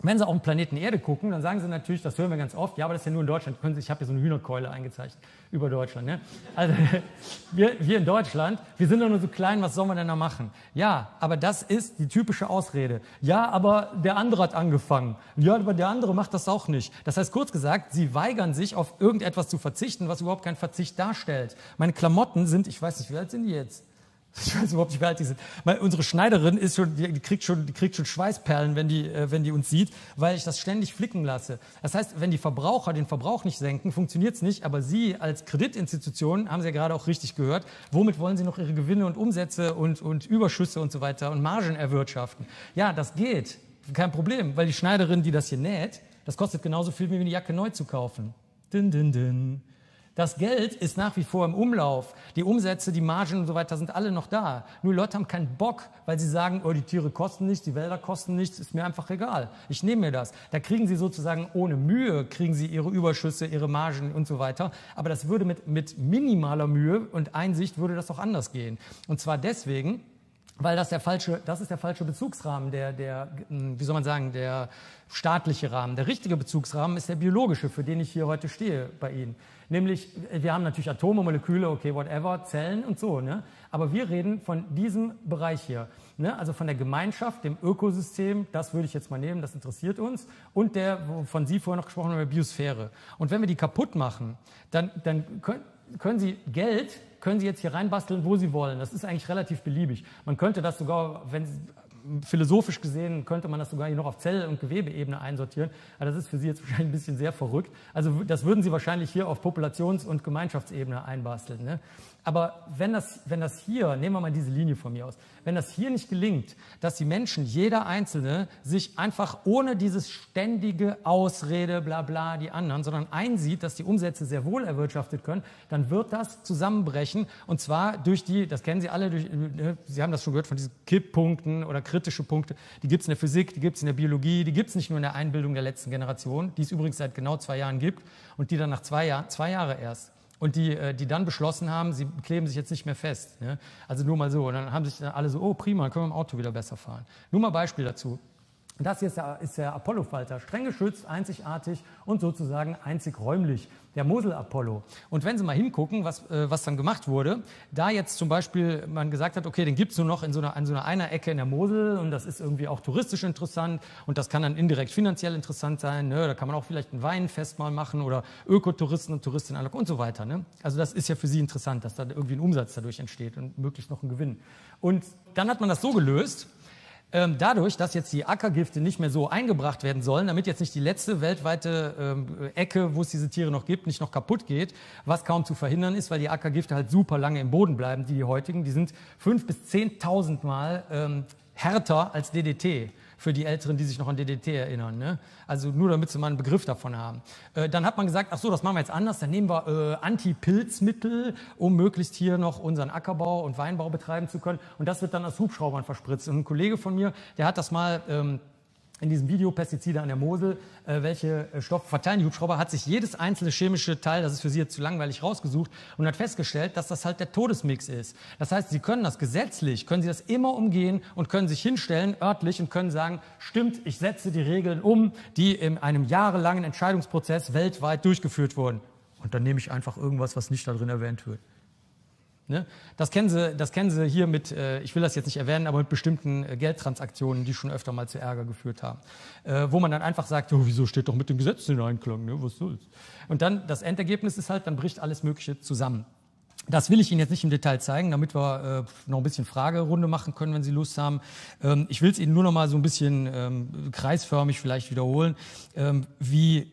wenn Sie auf den Planeten Erde gucken, dann sagen Sie natürlich, das hören wir ganz oft, ja, aber das ist ja nur in Deutschland. Können Sie, ich habe hier so eine Hühnerkeule eingezeichnet über Deutschland. Ne? Also wir, wir in Deutschland, wir sind doch nur so klein, was sollen wir denn da machen? Ja, aber das ist die typische Ausrede. Ja, aber der andere hat angefangen. Ja, aber der andere macht das auch nicht. Das heißt, kurz gesagt, sie weigern sich, auf irgendetwas zu verzichten, was überhaupt kein Verzicht darstellt. Meine Klamotten sind, ich weiß nicht, wie alt sind die jetzt? Ich weiß überhaupt nicht, wie alt die sind. Weil unsere Schneiderin ist schon, die kriegt schon, die kriegt schon Schweißperlen, wenn die, äh, wenn die uns sieht, weil ich das ständig flicken lasse. Das heißt, wenn die Verbraucher den Verbrauch nicht senken, funktioniert es nicht. Aber Sie als Kreditinstitutionen, haben Sie ja gerade auch richtig gehört, womit wollen Sie noch Ihre Gewinne und Umsätze und, und Überschüsse und so weiter und Margen erwirtschaften? Ja, das geht. Kein Problem, weil die Schneiderin, die das hier näht, das kostet genauso viel, wie eine Jacke neu zu kaufen. Din, din, din. Das Geld ist nach wie vor im Umlauf. Die Umsätze, die Margen und so weiter sind alle noch da. Nur Leute haben keinen Bock, weil sie sagen, oh, die Tiere kosten nichts, die Wälder kosten nichts, ist mir einfach egal. Ich nehme mir das. Da kriegen sie sozusagen ohne Mühe, kriegen sie ihre Überschüsse, ihre Margen und so weiter. Aber das würde mit, mit minimaler Mühe und Einsicht würde das auch anders gehen. Und zwar deswegen, weil das der falsche, das ist der falsche Bezugsrahmen, der, der, wie soll man sagen, der staatliche Rahmen. Der richtige Bezugsrahmen ist der biologische, für den ich hier heute stehe bei Ihnen. Nämlich, wir haben natürlich Atome, Moleküle, okay, whatever, Zellen und so, ne? Aber wir reden von diesem Bereich hier, ne? Also von der Gemeinschaft, dem Ökosystem, das würde ich jetzt mal nehmen, das interessiert uns, und der, von Sie vorher noch gesprochen haben, der Biosphäre. Und wenn wir die kaputt machen, dann, dann können, können Sie Geld, können Sie jetzt hier reinbasteln, wo Sie wollen. Das ist eigentlich relativ beliebig. Man könnte das sogar, wenn Sie, philosophisch gesehen könnte man das sogar hier noch auf Zell- und Gewebeebene einsortieren. Aber das ist für Sie jetzt wahrscheinlich ein bisschen sehr verrückt. Also das würden Sie wahrscheinlich hier auf Populations- und Gemeinschaftsebene einbasteln. Ne? Aber wenn das, wenn das hier, nehmen wir mal diese Linie von mir aus, wenn das hier nicht gelingt, dass die Menschen, jeder Einzelne, sich einfach ohne dieses ständige Ausrede, bla bla, die anderen, sondern einsieht, dass die Umsätze sehr wohl erwirtschaftet können, dann wird das zusammenbrechen. Und zwar durch die, das kennen Sie alle, durch, Sie haben das schon gehört von diesen Kipppunkten oder kritische Punkte, die gibt es in der Physik, die gibt es in der Biologie, die gibt es nicht nur in der Einbildung der letzten Generation, die es übrigens seit genau zwei Jahren gibt und die dann nach zwei, Jahr, zwei Jahren erst. Und die, die dann beschlossen haben, sie kleben sich jetzt nicht mehr fest. Ne? Also nur mal so. Und dann haben sich dann alle so, oh prima, dann können wir im Auto wieder besser fahren. Nur mal Beispiel dazu. Das hier ist der, ist der Apollo-Falter, streng geschützt, einzigartig und sozusagen einzig räumlich, der Mosel-Apollo. Und wenn Sie mal hingucken, was, äh, was dann gemacht wurde, da jetzt zum Beispiel man gesagt hat, okay, den gibt es nur noch in so, einer, in so einer einer Ecke in der Mosel und das ist irgendwie auch touristisch interessant und das kann dann indirekt finanziell interessant sein, ne? Da kann man auch vielleicht ein Weinfest mal machen oder Ökotouristen und Touristinnen anlocken und so weiter. Ne? Also das ist ja für Sie interessant, dass da irgendwie ein Umsatz dadurch entsteht und möglichst noch ein Gewinn. Und dann hat man das so gelöst, dadurch, dass jetzt die Ackergifte nicht mehr so eingebracht werden sollen, damit jetzt nicht die letzte weltweite ähm, Ecke, wo es diese Tiere noch gibt, nicht noch kaputt geht, was kaum zu verhindern ist, weil die Ackergifte halt super lange im Boden bleiben, die die heutigen, die sind fünf bis zehntausend Mal ähm, härter als D D T. Für die Älteren, die sich noch an D D T erinnern. Ne? Also nur, damit sie mal einen Begriff davon haben. Äh, dann hat man gesagt, ach so, das machen wir jetzt anders. Dann nehmen wir äh, Antipilzmittel, um möglichst hier noch unseren Ackerbau und Weinbau betreiben zu können. Und das wird dann aus Hubschraubern verspritzt. Und ein Kollege von mir, der hat das mal ähm, in diesem Video Pestizide an der Mosel, äh, welche Stoffe verteilen die Hubschrauber, hat sich jedes einzelne chemische Teil, das ist für sie jetzt zu langweilig, rausgesucht und hat festgestellt, dass das halt der Todesmix ist. Das heißt, sie können das gesetzlich, können sie das immer umgehen und können sich hinstellen, örtlich, und können sagen, stimmt, ich setze die Regeln um, die in einem jahrelangen Entscheidungsprozess weltweit durchgeführt wurden. Und dann nehme ich einfach irgendwas, was nicht darin erwähnt wird. Ne? Das kennen Sie, das kennen Sie hier mit, äh, ich will das jetzt nicht erwähnen, aber mit bestimmten äh, Geldtransaktionen, die schon öfter mal zu Ärger geführt haben. Äh, wo man dann einfach sagt, oh, wieso steht doch mit dem Gesetz in Einklang, ne? Was soll's? Und dann, das Endergebnis ist halt, dann bricht alles Mögliche zusammen. Das will ich Ihnen jetzt nicht im Detail zeigen, damit wir äh, noch ein bisschen Fragerunde machen können, wenn Sie Lust haben. Ähm, ich will es Ihnen nur noch mal so ein bisschen ähm, kreisförmig vielleicht wiederholen, ähm, wie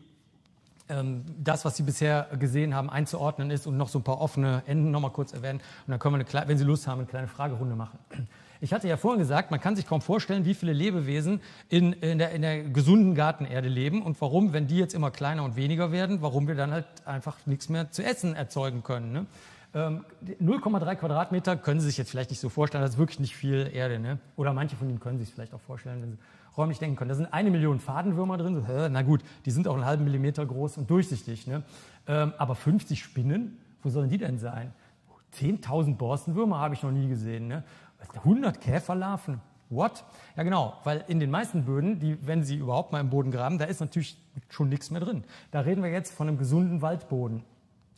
das, was Sie bisher gesehen haben, einzuordnen ist, und noch so ein paar offene Enden noch mal kurz erwähnen. Und dann können wir, eine kleine, wenn Sie Lust haben, eine kleine Fragerunde machen. Ich hatte ja vorhin gesagt, man kann sich kaum vorstellen, wie viele Lebewesen in, in, der, in der gesunden Gartenerde leben und warum, wenn die jetzt immer kleiner und weniger werden, warum wir dann halt einfach nichts mehr zu essen erzeugen können. Ne? null Komma drei Quadratmeter können Sie sich jetzt vielleicht nicht so vorstellen, das ist wirklich nicht viel Erde. Ne? Oder manche von Ihnen können sich vielleicht auch vorstellen, wenn Sie räumlich denken können. Da sind eine Million Fadenwürmer drin, so, na gut, die sind auch einen halben Millimeter groß und durchsichtig. Ne? Ähm, aber fünfzig Spinnen, wo sollen die denn sein? zehntausend Borstenwürmer habe ich noch nie gesehen. Ne? hundert Käferlarven, what? Ja genau, weil in den meisten Böden, die, wenn Sie überhaupt mal im Boden graben, da ist natürlich schon nichts mehr drin. Da reden wir jetzt von einem gesunden Waldboden.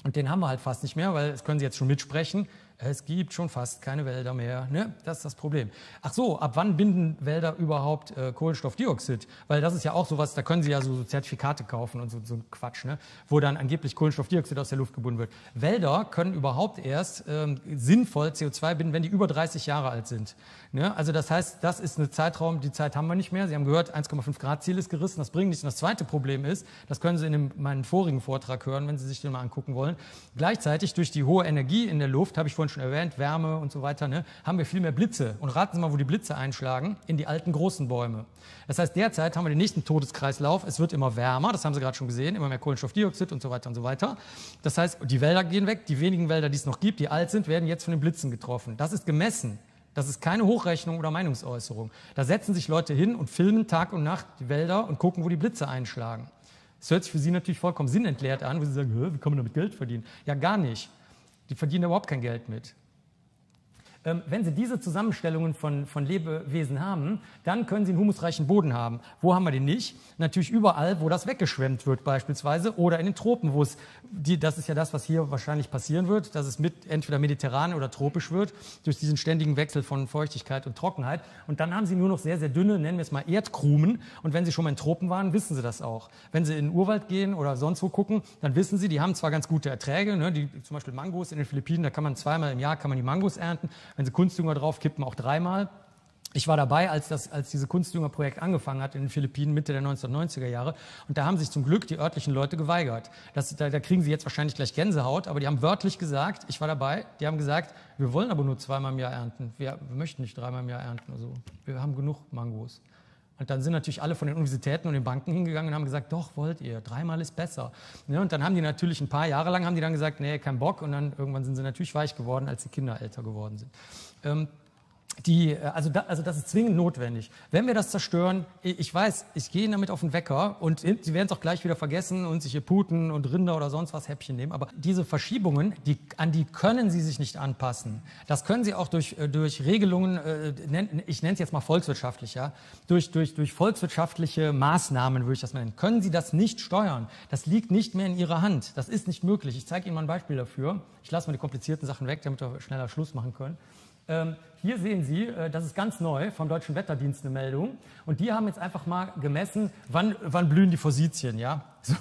Und den haben wir halt fast nicht mehr, weil, das können Sie jetzt schon mitsprechen, es gibt schon fast keine Wälder mehr. Ne? Das ist das Problem. Ach so, ab wann binden Wälder überhaupt äh, Kohlenstoffdioxid? Weil das ist ja auch sowas, da können Sie ja so, so Zertifikate kaufen und so, so ein Quatsch, ne? Wo dann angeblich Kohlenstoffdioxid aus der Luft gebunden wird. Wälder können überhaupt erst ähm, sinnvoll C O zwei binden, wenn die über dreißig Jahre alt sind. Ne? Also das heißt, das ist ein Zeitraum, die Zeit haben wir nicht mehr. Sie haben gehört, eins Komma fünf Grad Ziel ist gerissen, das bringt nichts. Und das zweite Problem ist, das können Sie in dem, meinem vorigen Vortrag hören, wenn Sie sich den mal angucken wollen, gleichzeitig durch die hohe Energie in der Luft, habe ich vorhin schon erwähnt, Wärme und so weiter, ne, haben wir viel mehr Blitze. Und raten Sie mal, wo die Blitze einschlagen? In die alten großen Bäume. Das heißt, derzeit haben wir den nächsten Todeskreislauf. Es wird immer wärmer, das haben Sie gerade schon gesehen, immer mehr Kohlenstoffdioxid und so weiter und so weiter. Das heißt, die Wälder gehen weg. Die wenigen Wälder, die es noch gibt, die alt sind, werden jetzt von den Blitzen getroffen. Das ist gemessen. Das ist keine Hochrechnung oder Meinungsäußerung. Da setzen sich Leute hin und filmen Tag und Nacht die Wälder und gucken, wo die Blitze einschlagen. Das hört sich für Sie natürlich vollkommen sinnentleert an, wo Sie sagen, wie kann man damit Geld verdienen? Ja, gar nicht. Die verdienen überhaupt kein Geld mit. Ähm, wenn Sie diese Zusammenstellungen von, von Lebewesen haben, dann können Sie einen humusreichen Boden haben. Wo haben wir den nicht? Natürlich überall, wo das weggeschwemmt wird beispielsweise, oder in den Tropen, wo es, die, das ist ja das, was hier wahrscheinlich passieren wird, dass es mit entweder mediterran oder tropisch wird, durch diesen ständigen Wechsel von Feuchtigkeit und Trockenheit. Und dann haben Sie nur noch sehr, sehr dünne, nennen wir es mal Erdkrumen. Und wenn Sie schon mal in Tropen waren, wissen Sie das auch. Wenn Sie in den Urwald gehen oder sonst wo gucken, dann wissen Sie, die haben zwar ganz gute Erträge, ne? Die, zum Beispiel Mangos in den Philippinen, da kann man zweimal im Jahr kann man die Mangos ernten. Wenn Sie Kunstdünger drauf kippen, auch dreimal. Ich war dabei, als das, als dieses Kunstdüngerprojekt angefangen hat in den Philippinen Mitte der neunzehnhundertneunziger Jahre. Und da haben sich zum Glück die örtlichen Leute geweigert. Das, da, da kriegen Sie jetzt wahrscheinlich gleich Gänsehaut, aber die haben wörtlich gesagt, ich war dabei, die haben gesagt, wir wollen aber nur zweimal im Jahr ernten. Wir, wir möchten nicht dreimal im Jahr ernten. Also, wir haben genug Mangos. Und dann sind natürlich alle von den Universitäten und den Banken hingegangen und haben gesagt, doch, wollt ihr, dreimal ist besser. Ne? Und dann haben die natürlich ein paar Jahre lang, haben die dann gesagt, nee, kein Bock. Und dann irgendwann sind sie natürlich weich geworden, als die Kinder älter geworden sind. Ähm, die, also, da, also das ist zwingend notwendig. Wenn wir das zerstören, ich weiß, ich gehe Ihnen damit auf den Wecker und Sie werden es auch gleich wieder vergessen und sich hier Puten und Rinder oder sonst was Häppchen nehmen. Aber diese Verschiebungen, die, an die können Sie sich nicht anpassen. Das können Sie auch durch, durch Regelungen, ich nenne es jetzt mal volkswirtschaftlich, ja, durch, durch, durch volkswirtschaftliche Maßnahmen würde ich das mal nennen, können Sie das nicht steuern. Das liegt nicht mehr in Ihrer Hand. Das ist nicht möglich. Ich zeige Ihnen mal ein Beispiel dafür. Ich lasse mal die komplizierten Sachen weg, damit wir schneller Schluss machen können. Ähm, hier sehen Sie, äh, das ist ganz neu, vom Deutschen Wetterdienst eine Meldung. Und die haben jetzt einfach mal gemessen, wann, wann blühen die Forsythien, ja? So,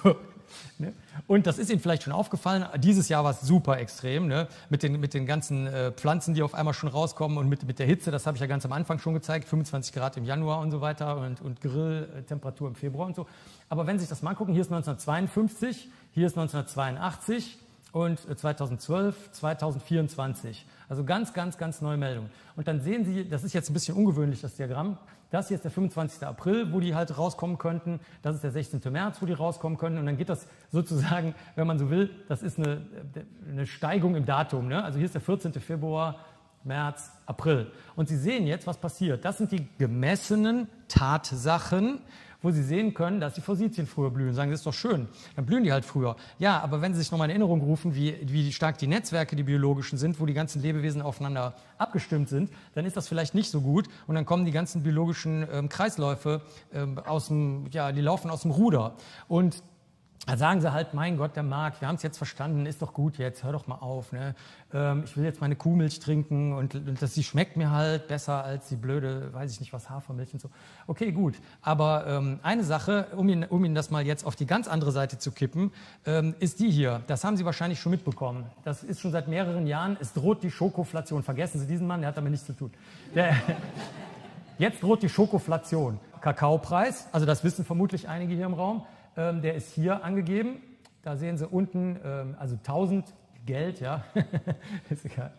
ne? Und das ist Ihnen vielleicht schon aufgefallen, dieses Jahr war es super extrem, ne? Mit den, mit den ganzen äh, Pflanzen, die auf einmal schon rauskommen und mit, mit der Hitze, das habe ich ja ganz am Anfang schon gezeigt, fünfundzwanzig Grad im Januar und so weiter und, und Grilltemperatur im Februar und so. Aber wenn Sie sich das mal gucken, hier ist neunzehnhundertzweiundfünfzig, hier ist neunzehnhundertzweiundachtzig und zweitausendzwölf, zweitausendvierundzwanzig. Also ganz, ganz, ganz neue Meldung. Und dann sehen Sie, das ist jetzt ein bisschen ungewöhnlich, das Diagramm. Das hier ist der fünfundzwanzigste April, wo die halt rauskommen könnten. Das ist der sechzehnte März, wo die rauskommen können. Und dann geht das sozusagen, wenn man so will, das ist eine, eine Steigung im Datum. Ne? Also hier ist der vierzehnte Februar, März, April. Und Sie sehen jetzt, was passiert. Das sind die gemessenen Tatsachen, wo Sie sehen können, dass die Forsythien früher blühen. Sagen, das ist doch schön, dann blühen die halt früher. Ja, aber wenn Sie sich nochmal in Erinnerung rufen, wie, wie stark die Netzwerke, die biologischen sind, wo die ganzen Lebewesen aufeinander abgestimmt sind, dann ist das vielleicht nicht so gut und dann kommen die ganzen biologischen ähm, Kreisläufe, ähm, aus dem, ja, die laufen aus dem Ruder. Und dann sagen sie halt, mein Gott, der Markt, wir haben es jetzt verstanden, ist doch gut jetzt, hör doch mal auf. Ne? Ähm, ich will jetzt meine Kuhmilch trinken und, und das, sie schmeckt mir halt besser als die blöde, weiß ich nicht was, Hafermilch und so. Okay, gut, aber ähm, eine Sache, um Ihnen, um Ihnen das mal jetzt auf die ganz andere Seite zu kippen, ähm, ist die hier. Das haben Sie wahrscheinlich schon mitbekommen. Das ist schon seit mehreren Jahren, es droht die Schokoflation. Vergessen Sie diesen Mann, der hat damit nichts zu tun. Der, jetzt droht die Schokoflation. Kakaopreis, also das wissen vermutlich einige hier im Raum, der ist hier angegeben. Da sehen Sie unten, also tausend Geld, ja, ist egal.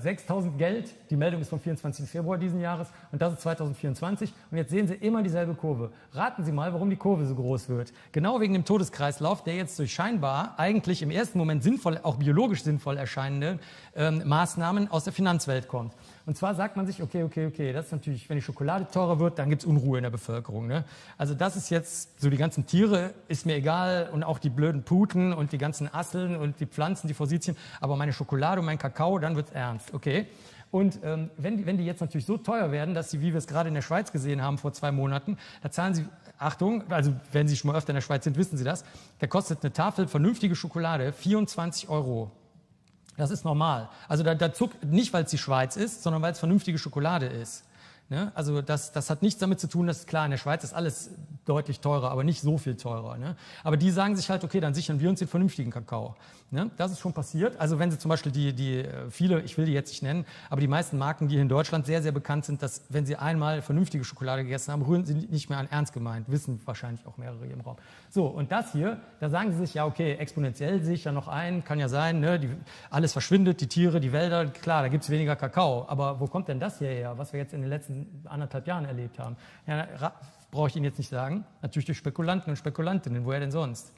sechstausend Geld, die Meldung ist vom vierundzwanzigsten Februar diesen Jahres und das ist zweitausendvierundzwanzig und jetzt sehen Sie immer dieselbe Kurve. Raten Sie mal, warum die Kurve so groß wird. Genau wegen dem Todeskreislauf, der jetzt durch scheinbar eigentlich im ersten Moment sinnvoll, auch biologisch sinnvoll erscheinende ähm, Maßnahmen aus der Finanzwelt kommt. Und zwar sagt man sich, okay, okay, okay, das ist natürlich, wenn die Schokolade teurer wird, dann gibt es Unruhe in der Bevölkerung. Ne? Also das ist jetzt, so die ganzen Tiere, ist mir egal und auch die blöden Puten und die ganzen Asseln und die Pflanzen, die Forsythien, aber meine Schokolade und mein Kakao, dann wird ernst, okay. Und ähm, wenn, die, wenn die jetzt natürlich so teuer werden, dass sie, wie wir es gerade in der Schweiz gesehen haben vor zwei Monaten, da zahlen sie, Achtung, also wenn Sie schon mal öfter in der Schweiz sind, wissen Sie das, da kostet eine Tafel vernünftige Schokolade vierundzwanzig Euro. Das ist normal. Also da, da zuckt nicht, weil es die Schweiz ist, sondern weil es vernünftige Schokolade ist. Ne? Also das, das hat nichts damit zu tun, dass klar, in der Schweiz ist alles deutlich teurer, aber nicht so viel teurer. Ne? Aber die sagen sich halt, okay, dann sichern wir uns den vernünftigen Kakao. Ne? Das ist schon passiert. Also wenn Sie zum Beispiel die, die viele, ich will die jetzt nicht nennen, aber die meisten Marken, die hier in Deutschland sehr, sehr bekannt sind, dass wenn Sie einmal vernünftige Schokolade gegessen haben, rühren Sie nicht mehr an ernst gemeint. Wissen wahrscheinlich auch mehrere hier im Raum. So, und das hier, da sagen Sie sich, ja okay, exponentiell sehe ich ja noch ein, kann ja sein, ne? Die, alles verschwindet, die Tiere, die Wälder, klar, da gibt es weniger Kakao. Aber wo kommt denn das hierher, was wir jetzt in den letzten anderthalb Jahren erlebt haben. Ja, brauche ich Ihnen jetzt nicht sagen. Natürlich durch Spekulanten und Spekulantinnen. Woher denn sonst?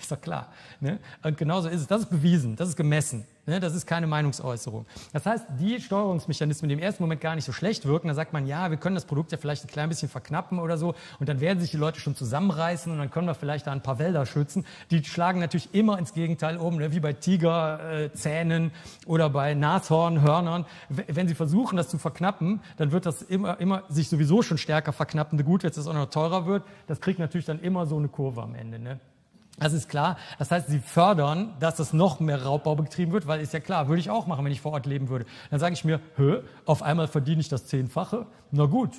Ist doch klar. Ne? Und genauso ist es. Das ist bewiesen. Das ist gemessen. Ne? Das ist keine Meinungsäußerung. Das heißt, die Steuerungsmechanismen, die im ersten Moment gar nicht so schlecht wirken, da sagt man, ja, wir können das Produkt ja vielleicht ein klein bisschen verknappen oder so und dann werden sich die Leute schon zusammenreißen und dann können wir vielleicht da ein paar Wälder schützen. Die schlagen natürlich immer ins Gegenteil um, ne? Wie bei Tigerzähnen oder bei Nashornhörnern. Wenn sie versuchen, das zu verknappen, dann wird das immer, immer sich sowieso schon stärker verknappende Gut, jetzt dass es auch noch teurer wird, das kriegt natürlich dann immer so eine Kurve am Ende. Ne? Das ist klar. Das heißt, sie fördern, dass das noch mehr Raubbau betrieben wird, weil ist ja klar, würde ich auch machen, wenn ich vor Ort leben würde. Dann sage ich mir, hö, auf einmal verdiene ich das Zehnfache. Na gut,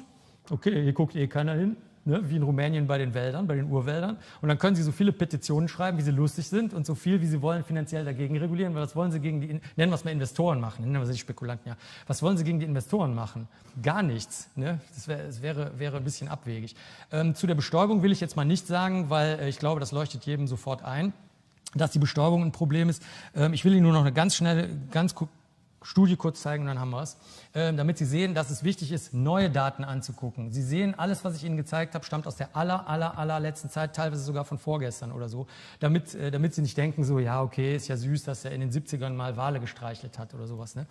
okay, hier guckt eh keiner hin. Ne, wie in Rumänien bei den Wäldern, bei den Urwäldern. Und dann können Sie so viele Petitionen schreiben, wie Sie lustig sind und so viel, wie Sie wollen, finanziell dagegen regulieren. Weil was wollen Sie gegen die, nennen wir es mal Investoren machen, nennen wir es die Spekulanten, ja. Was wollen Sie gegen die Investoren machen? Gar nichts. Ne? Das, wär, das wäre, wäre ein bisschen abwegig. Ähm, zu der Bestäubung will ich jetzt mal nichts sagen, weil äh, ich glaube, das leuchtet jedem sofort ein, dass die Bestäubung ein Problem ist. Ähm, ich will Ihnen nur noch eine ganz schnelle, ganz Studie kurz zeigen und dann haben wir es, ähm, damit Sie sehen, dass es wichtig ist, neue Daten anzugucken. Sie sehen, alles, was ich Ihnen gezeigt habe, stammt aus der aller, aller, aller letzten Zeit, teilweise sogar von vorgestern oder so, damit, äh, damit Sie nicht denken, so, ja, okay, ist ja süß, dass er in den siebzigern mal Wale gestreichelt hat oder sowas. Ne?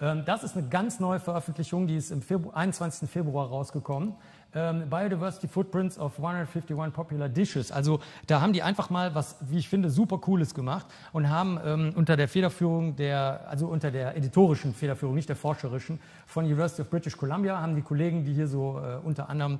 Ähm, das ist eine ganz neue Veröffentlichung, die ist im Februar, einundzwanzigsten Februar rausgekommen. Ähm, Biodiversity Footprints of hunderteinundfünfzig Popular Dishes. Also da haben die einfach mal was, wie ich finde, super Cooles gemacht und haben ähm, unter der Federführung der, also unter der editorischen Federführung, nicht der forscherischen, von University of British Columbia, haben die Kollegen, die hier so äh, unter anderem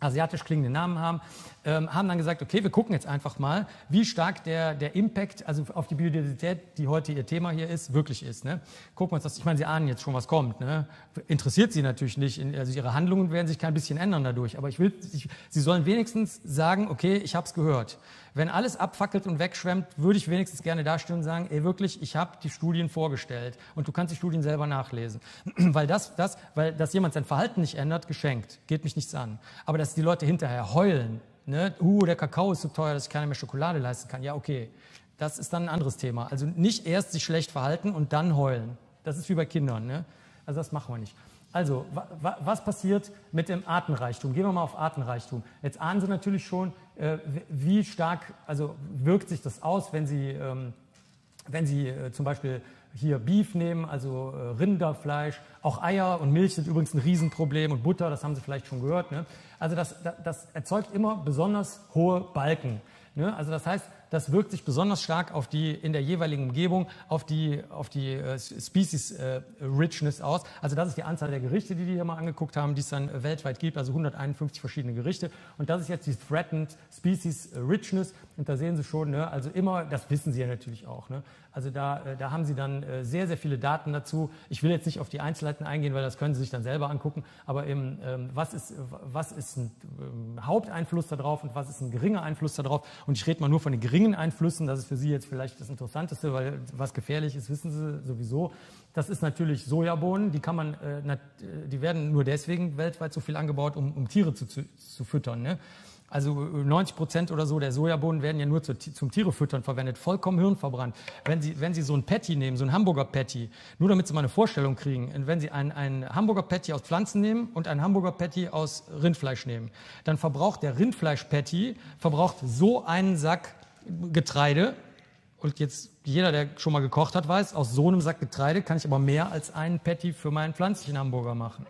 asiatisch klingende Namen haben, ähm, haben dann gesagt, okay, wir gucken jetzt einfach mal, wie stark der, der Impact, also auf die Biodiversität, die heute ihr Thema hier ist, wirklich ist. Ne? Gucken wir uns das, ich meine, Sie ahnen jetzt schon, was kommt. Ne? Interessiert Sie natürlich nicht, also Ihre Handlungen werden sich kein bisschen ändern dadurch, aber ich will, ich, Sie sollen wenigstens sagen, okay, ich habe es gehört. Wenn alles abfackelt und wegschwemmt, würde ich wenigstens gerne dastehen und sagen, ey, wirklich, ich habe die Studien vorgestellt und du kannst die Studien selber nachlesen. Weil das, das, weil dass jemand sein Verhalten nicht ändert, geschenkt, geht mich nichts an. Aber dass die Leute hinterher heulen, ne? Uh, der Kakao ist so teuer, dass ich keine mehr Schokolade leisten kann. Ja, okay, das ist dann ein anderes Thema. Also nicht erst sich schlecht verhalten und dann heulen. Das ist wie bei Kindern, ne? Also das machen wir nicht. Also, wa, wa, was passiert mit dem Artenreichtum? Gehen wir mal auf Artenreichtum. Jetzt ahnen Sie natürlich schon, äh, wie stark, also wirkt sich das aus, wenn Sie ähm, Wenn Sie äh, zum Beispiel hier Beef nehmen, also äh, Rinderfleisch, auch Eier und Milch sind übrigens ein Riesenproblem und Butter, das haben Sie vielleicht schon gehört. Ne? Also das, das, das erzeugt immer besonders hohe Balken. Ne? Also das heißt, das wirkt sich besonders stark auf die in der jeweiligen Umgebung, auf die, auf die äh, Species äh, Richness aus. Also das ist die Anzahl der Gerichte, die wir hier mal angeguckt haben, die es dann weltweit gibt, also hunderteinundfünfzig verschiedene Gerichte. Und das ist jetzt die Threatened Species Richness. Und da sehen Sie schon, ne? Also immer, das wissen Sie ja natürlich auch. Ne? Also da, äh, da haben Sie dann äh, sehr, sehr viele Daten dazu. Ich will jetzt nicht auf die Einzelheiten eingehen, weil das können Sie sich dann selber angucken. Aber eben, ähm, was ist, was ist ein äh, Haupteinfluss darauf und was ist ein geringer Einfluss darauf? Und ich rede mal nur von den geringen Einflüssen, das ist für Sie jetzt vielleicht das Interessanteste, weil was gefährlich ist, wissen Sie sowieso. Das ist natürlich Sojabohnen, die kann man, äh, die werden nur deswegen weltweit so viel angebaut, um, um Tiere zu, zu, zu füttern. Ne? Also neunzig Prozent oder so der Sojabohnen werden ja nur zu, zum Tierefüttern verwendet, vollkommen hirnverbrannt. Wenn Sie, wenn Sie so ein Patty nehmen, so ein Hamburger Patty, nur damit Sie mal eine Vorstellung kriegen, wenn Sie ein, ein Hamburger Patty aus Pflanzen nehmen und ein Hamburger Patty aus Rindfleisch nehmen, dann verbraucht der Rindfleisch-Patty, verbraucht so einen Sack Getreide, und jetzt jeder, der schon mal gekocht hat, weiß, aus so einem Sack Getreide kann ich aber mehr als einen Patty für meinen pflanzlichen Hamburger machen.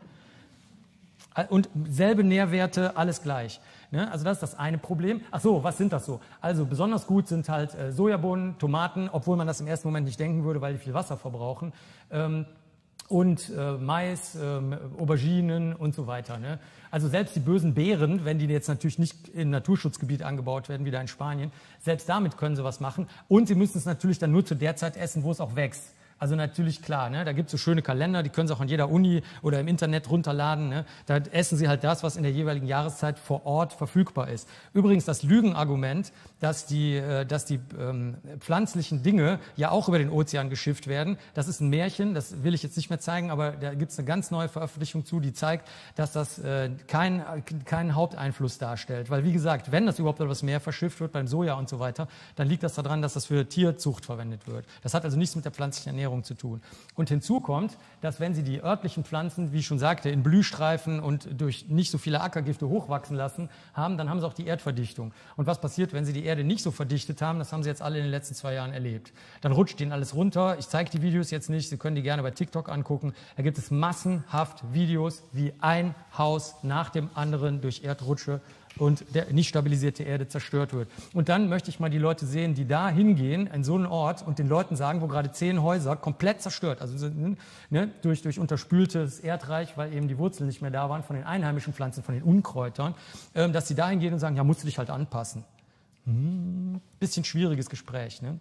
Und selbe Nährwerte, alles gleich. Ne? Also das ist das eine Problem. Ach so, was sind das so? Also besonders gut sind halt äh, Sojabohnen, Tomaten, obwohl man das im ersten Moment nicht denken würde, weil die viel Wasser verbrauchen. Ähm, und äh, Mais, ähm, Auberginen und so weiter. Ne? Also selbst die bösen Beeren, wenn die jetzt natürlich nicht in Naturschutzgebiet angebaut werden, wie da in Spanien, selbst damit können sie was machen. Und sie müssen es natürlich dann nur zu der Zeit essen, wo es auch wächst. Also natürlich klar, ne? Da gibt es so schöne Kalender, die können Sie auch an jeder Uni oder im Internet runterladen. Ne? Da essen Sie halt das, was in der jeweiligen Jahreszeit vor Ort verfügbar ist. Übrigens das Lügenargument, dass die, dass die ähm, pflanzlichen Dinge ja auch über den Ozean geschifft werden, das ist ein Märchen, das will ich jetzt nicht mehr zeigen, aber da gibt es eine ganz neue Veröffentlichung zu, die zeigt, dass das äh, kein, kein Haupteinfluss darstellt. Weil wie gesagt, wenn das überhaupt über das Meer verschifft wird, beim Soja und so weiter, dann liegt das daran, dass das für Tierzucht verwendet wird. Das hat also nichts mit der pflanzlichen Ernährung zu tun. Und hinzu kommt, dass wenn Sie die örtlichen Pflanzen, wie ich schon sagte, in Blühstreifen und durch nicht so viele Ackergifte hochwachsen lassen haben, dann haben Sie auch die Erdverdichtung. Und was passiert, wenn Sie die Erde nicht so verdichtet haben? Das haben Sie jetzt alle in den letzten zwei Jahren erlebt. Dann rutscht Ihnen alles runter. Ich zeige die Videos jetzt nicht. Sie können die gerne bei TikTok angucken. Da gibt es massenhaft Videos, wie ein Haus nach dem anderen durch Erdrutsche und der nicht stabilisierte Erde zerstört wird. Und dann möchte ich mal die Leute sehen, die da hingehen, an so einen Ort, und den Leuten sagen, wo gerade zehn Häuser komplett zerstört, also ne, durch, durch unterspültes Erdreich, weil eben die Wurzeln nicht mehr da waren von den einheimischen Pflanzen, von den Unkräutern, ähm, dass sie da hingehen und sagen, ja, musst du dich halt anpassen. Hm, bisschen schwieriges Gespräch, ne?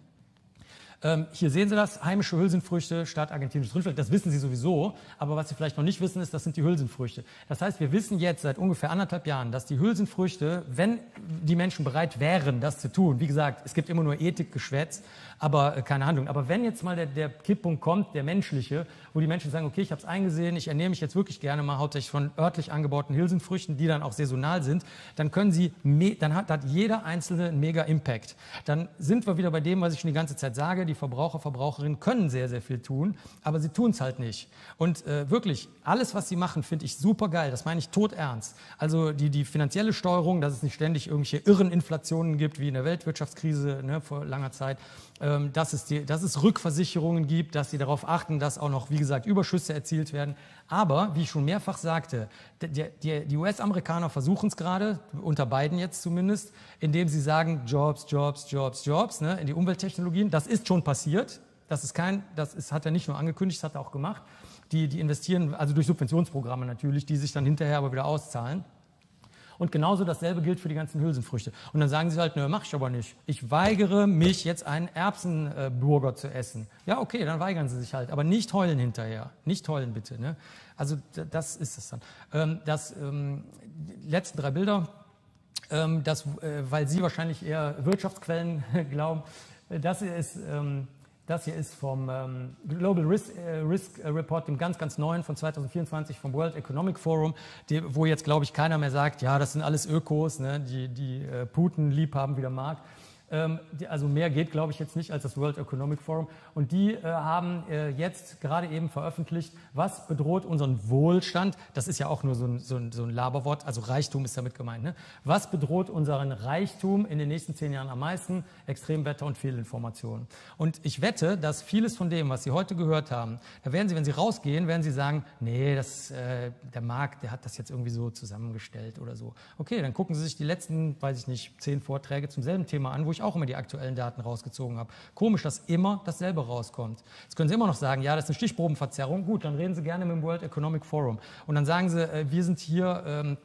Ähm, hier sehen Sie das, heimische Hülsenfrüchte statt argentinisches Rindfleisch, das wissen Sie sowieso, aber was Sie vielleicht noch nicht wissen ist, das sind die Hülsenfrüchte. Das heißt, wir wissen jetzt seit ungefähr anderthalb Jahren, dass die Hülsenfrüchte, wenn die Menschen bereit wären, das zu tun, wie gesagt, es gibt immer nur Ethikgeschwätz, aber äh, keine Handlung. Aber wenn jetzt mal der, der Kipppunkt kommt, der menschliche, wo die Menschen sagen, okay, ich habe es eingesehen, ich ernähre mich jetzt wirklich gerne mal hauptsächlich von örtlich angebauten Hülsenfrüchten, die dann auch saisonal sind, dann können Sie, dann hat, hat jeder Einzelne einen Mega-Impact. Dann sind wir wieder bei dem, was ich schon die ganze Zeit sage, die Verbraucher, Verbraucherinnen können sehr, sehr viel tun, aber sie tun es halt nicht. Und äh, wirklich, alles, was sie machen, finde ich super geil. Das meine ich todernst. Also die, die finanzielle Steuerung, dass es nicht ständig irgendwelche irren Inflationen gibt, wie in der Weltwirtschaftskrise, ne, vor langer Zeit, ähm, dass, es die, dass es Rückversicherungen gibt, dass sie darauf achten, dass auch noch, wie gesagt, Überschüsse erzielt werden. Aber, wie ich schon mehrfach sagte, die, die, die U S-Amerikaner versuchen es gerade, unter Biden jetzt zumindest, indem sie sagen, Jobs, Jobs, Jobs, Jobs, ne, in die Umwelttechnologien. Das ist schon passiert. Das ist kein, das ist, hat er nicht nur angekündigt, das hat er auch gemacht. Die, die investieren, also durch Subventionsprogramme natürlich, die sich dann hinterher aber wieder auszahlen. Und genauso dasselbe gilt für die ganzen Hülsenfrüchte. Und dann sagen sie halt, ne, mach ich aber nicht. Ich weigere mich jetzt einen Erbsenburger äh, zu essen. Ja, okay, dann weigern sie sich halt. Aber nicht heulen hinterher. Nicht heulen bitte. Ne? Also das ist es dann. Ähm, das, ähm, die letzten drei Bilder, ähm, das, äh, weil Sie wahrscheinlich eher Wirtschaftsquellen glauben. Das hier ist, ähm, das hier ist vom ähm, Global Risk, äh, Risk Report, dem ganz, ganz neuen von zweitausendvierundzwanzig vom World Economic Forum, die, wo jetzt, glaube ich, keiner mehr sagt, ja, das sind alles Ökos, ne, die, die äh, Putin lieb haben wie der Mark. Also mehr geht, glaube ich, jetzt nicht als das World Economic Forum. Und die äh, haben äh, jetzt gerade eben veröffentlicht, was bedroht unseren Wohlstand? Das ist ja auch nur so ein, so ein, so ein Laberwort, also Reichtum ist damit gemeint. Ne? Was bedroht unseren Reichtum in den nächsten zehn Jahren am meisten? Extremwetter und Fehlinformationen. Und ich wette, dass vieles von dem, was Sie heute gehört haben, da werden Sie, wenn Sie rausgehen, werden Sie sagen, nee, das, äh, der Markt, der hat das jetzt irgendwie so zusammengestellt oder so. Okay, dann gucken Sie sich die letzten, weiß ich nicht, zehn Vorträge zum selben Thema an, wo ich auch immer die aktuellen Daten rausgezogen habe. Komisch, dass immer dasselbe rauskommt. Jetzt können Sie immer noch sagen, ja, das ist eine Stichprobenverzerrung. Gut, dann reden Sie gerne mit dem World Economic Forum. Und dann sagen Sie, wir sind hier ähm,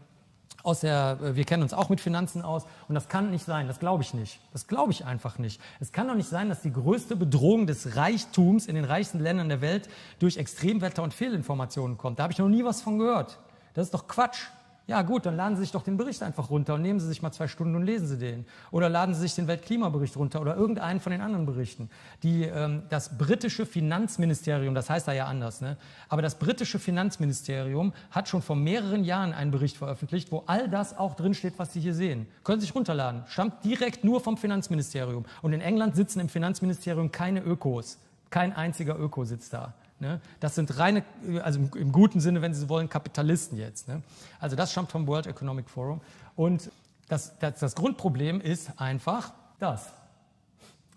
aus der, wir kennen uns auch mit Finanzen aus. Und das kann nicht sein, das glaube ich nicht. Das glaube ich einfach nicht. Es kann doch nicht sein, dass die größte Bedrohung des Reichtums in den reichsten Ländern der Welt durch Extremwetter und Fehlinformationen kommt. Da habe ich noch nie was von gehört. Das ist doch Quatsch. Ja gut, dann laden Sie sich doch den Bericht einfach runter und nehmen Sie sich mal zwei Stunden und lesen Sie den. Oder laden Sie sich den Weltklimabericht runter oder irgendeinen von den anderen Berichten. Die, ähm, das britische Finanzministerium, das heißt da ja anders, ne? Aber das britische Finanzministerium hat schon vor mehreren Jahren einen Bericht veröffentlicht, wo all das auch drinsteht, was Sie hier sehen. Können Sie sich runterladen. Stammt direkt nur vom Finanzministerium. Und in England sitzen im Finanzministerium keine Ökos. Kein einziger Öko sitzt da. Ne? Das sind reine, also im, im guten Sinne, wenn Sie so wollen, Kapitalisten jetzt. Ne? Also das stammt vom World Economic Forum. Und das, das, das Grundproblem ist einfach das.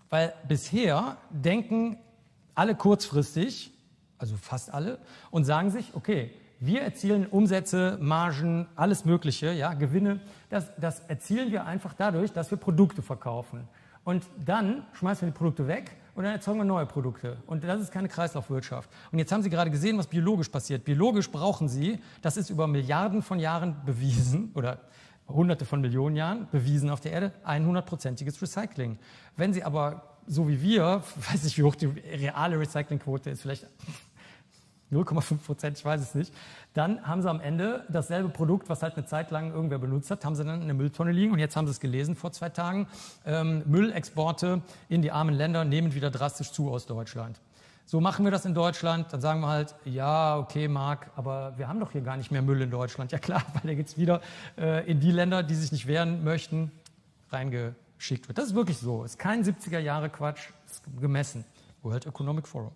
Weil bisher denken alle kurzfristig, also fast alle, und sagen sich, okay, wir erzielen Umsätze, Margen, alles Mögliche, ja, Gewinne. Das, das erzielen wir einfach dadurch, dass wir Produkte verkaufen. Und dann schmeißen wir die Produkte weg. Und dann erzeugen wir neue Produkte. Und das ist keine Kreislaufwirtschaft. Und jetzt haben Sie gerade gesehen, was biologisch passiert. Biologisch brauchen Sie, das ist über Milliarden von Jahren bewiesen, oder Hunderte von Millionen Jahren bewiesen auf der Erde, hundertprozentiges Recycling. Wenn Sie aber, so wie wir, weiß nicht, wie hoch die reale Recyclingquote ist, vielleicht null Komma fünf Prozent, ich weiß es nicht, dann haben Sie am Ende dasselbe Produkt, was halt eine Zeit lang irgendwer benutzt hat, haben Sie dann in der Mülltonne liegen. Und jetzt haben Sie es gelesen vor zwei Tagen, ähm, Müllexporte in die armen Länder nehmen wieder drastisch zu aus Deutschland. So machen wir das in Deutschland, dann sagen wir halt, ja, okay, Marc, aber wir haben doch hier gar nicht mehr Müll in Deutschland. Ja klar, weil da geht es wieder äh, in die Länder, die sich nicht wehren möchten, reingeschickt wird. Das ist wirklich so, ist kein siebziger-Jahre-Quatsch, ist gemessen. World Economic Forum.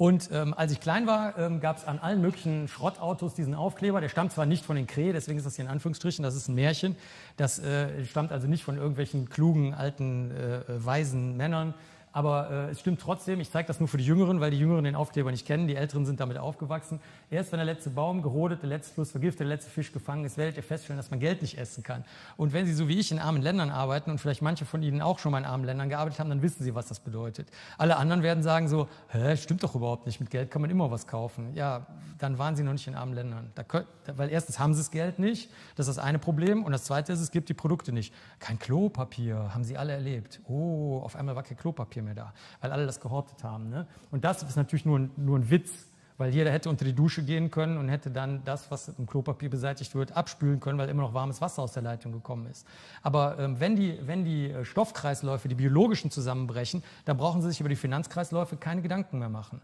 Und ähm, als ich klein war, ähm, gab es an allen möglichen Schrottautos diesen Aufkleber. Der stammt zwar nicht von den Krähe, deswegen ist das hier in Anführungsstrichen, das ist ein Märchen. Das äh, stammt also nicht von irgendwelchen klugen, alten, äh, weisen Männern. Aber äh, es stimmt trotzdem, ich zeige das nur für die Jüngeren, weil die Jüngeren den Aufkleber nicht kennen, die Älteren sind damit aufgewachsen. Erst wenn der letzte Baum gerodet, der letzte Fluss vergiftet, der letzte Fisch gefangen ist, werdet ihr feststellen, dass man Geld nicht essen kann. Und wenn Sie so wie ich in armen Ländern arbeiten und vielleicht manche von Ihnen auch schon mal in armen Ländern gearbeitet haben, dann wissen Sie, was das bedeutet. Alle anderen werden sagen so, hä, stimmt doch überhaupt nicht, mit Geld kann man immer was kaufen. Ja, dann waren Sie noch nicht in armen Ländern. Da könnt, weil erstens haben Sie das Geld nicht, das ist das eine Problem. Und das zweite ist, es gibt die Produkte nicht. Kein Klopapier, haben Sie alle erlebt. Oh, auf einmal war kein Klopapier mehr da, weil alle das gehortet haben. Ne? Und das ist natürlich nur ein, nur ein Witz, weil jeder hätte unter die Dusche gehen können und hätte dann das, was im Klopapier beseitigt wird, abspülen können, weil immer noch warmes Wasser aus der Leitung gekommen ist. Aber ähm, wenn die, wenn die Stoffkreisläufe, die biologischen zusammenbrechen, dann brauchen Sie sich über die Finanzkreisläufe keine Gedanken mehr machen.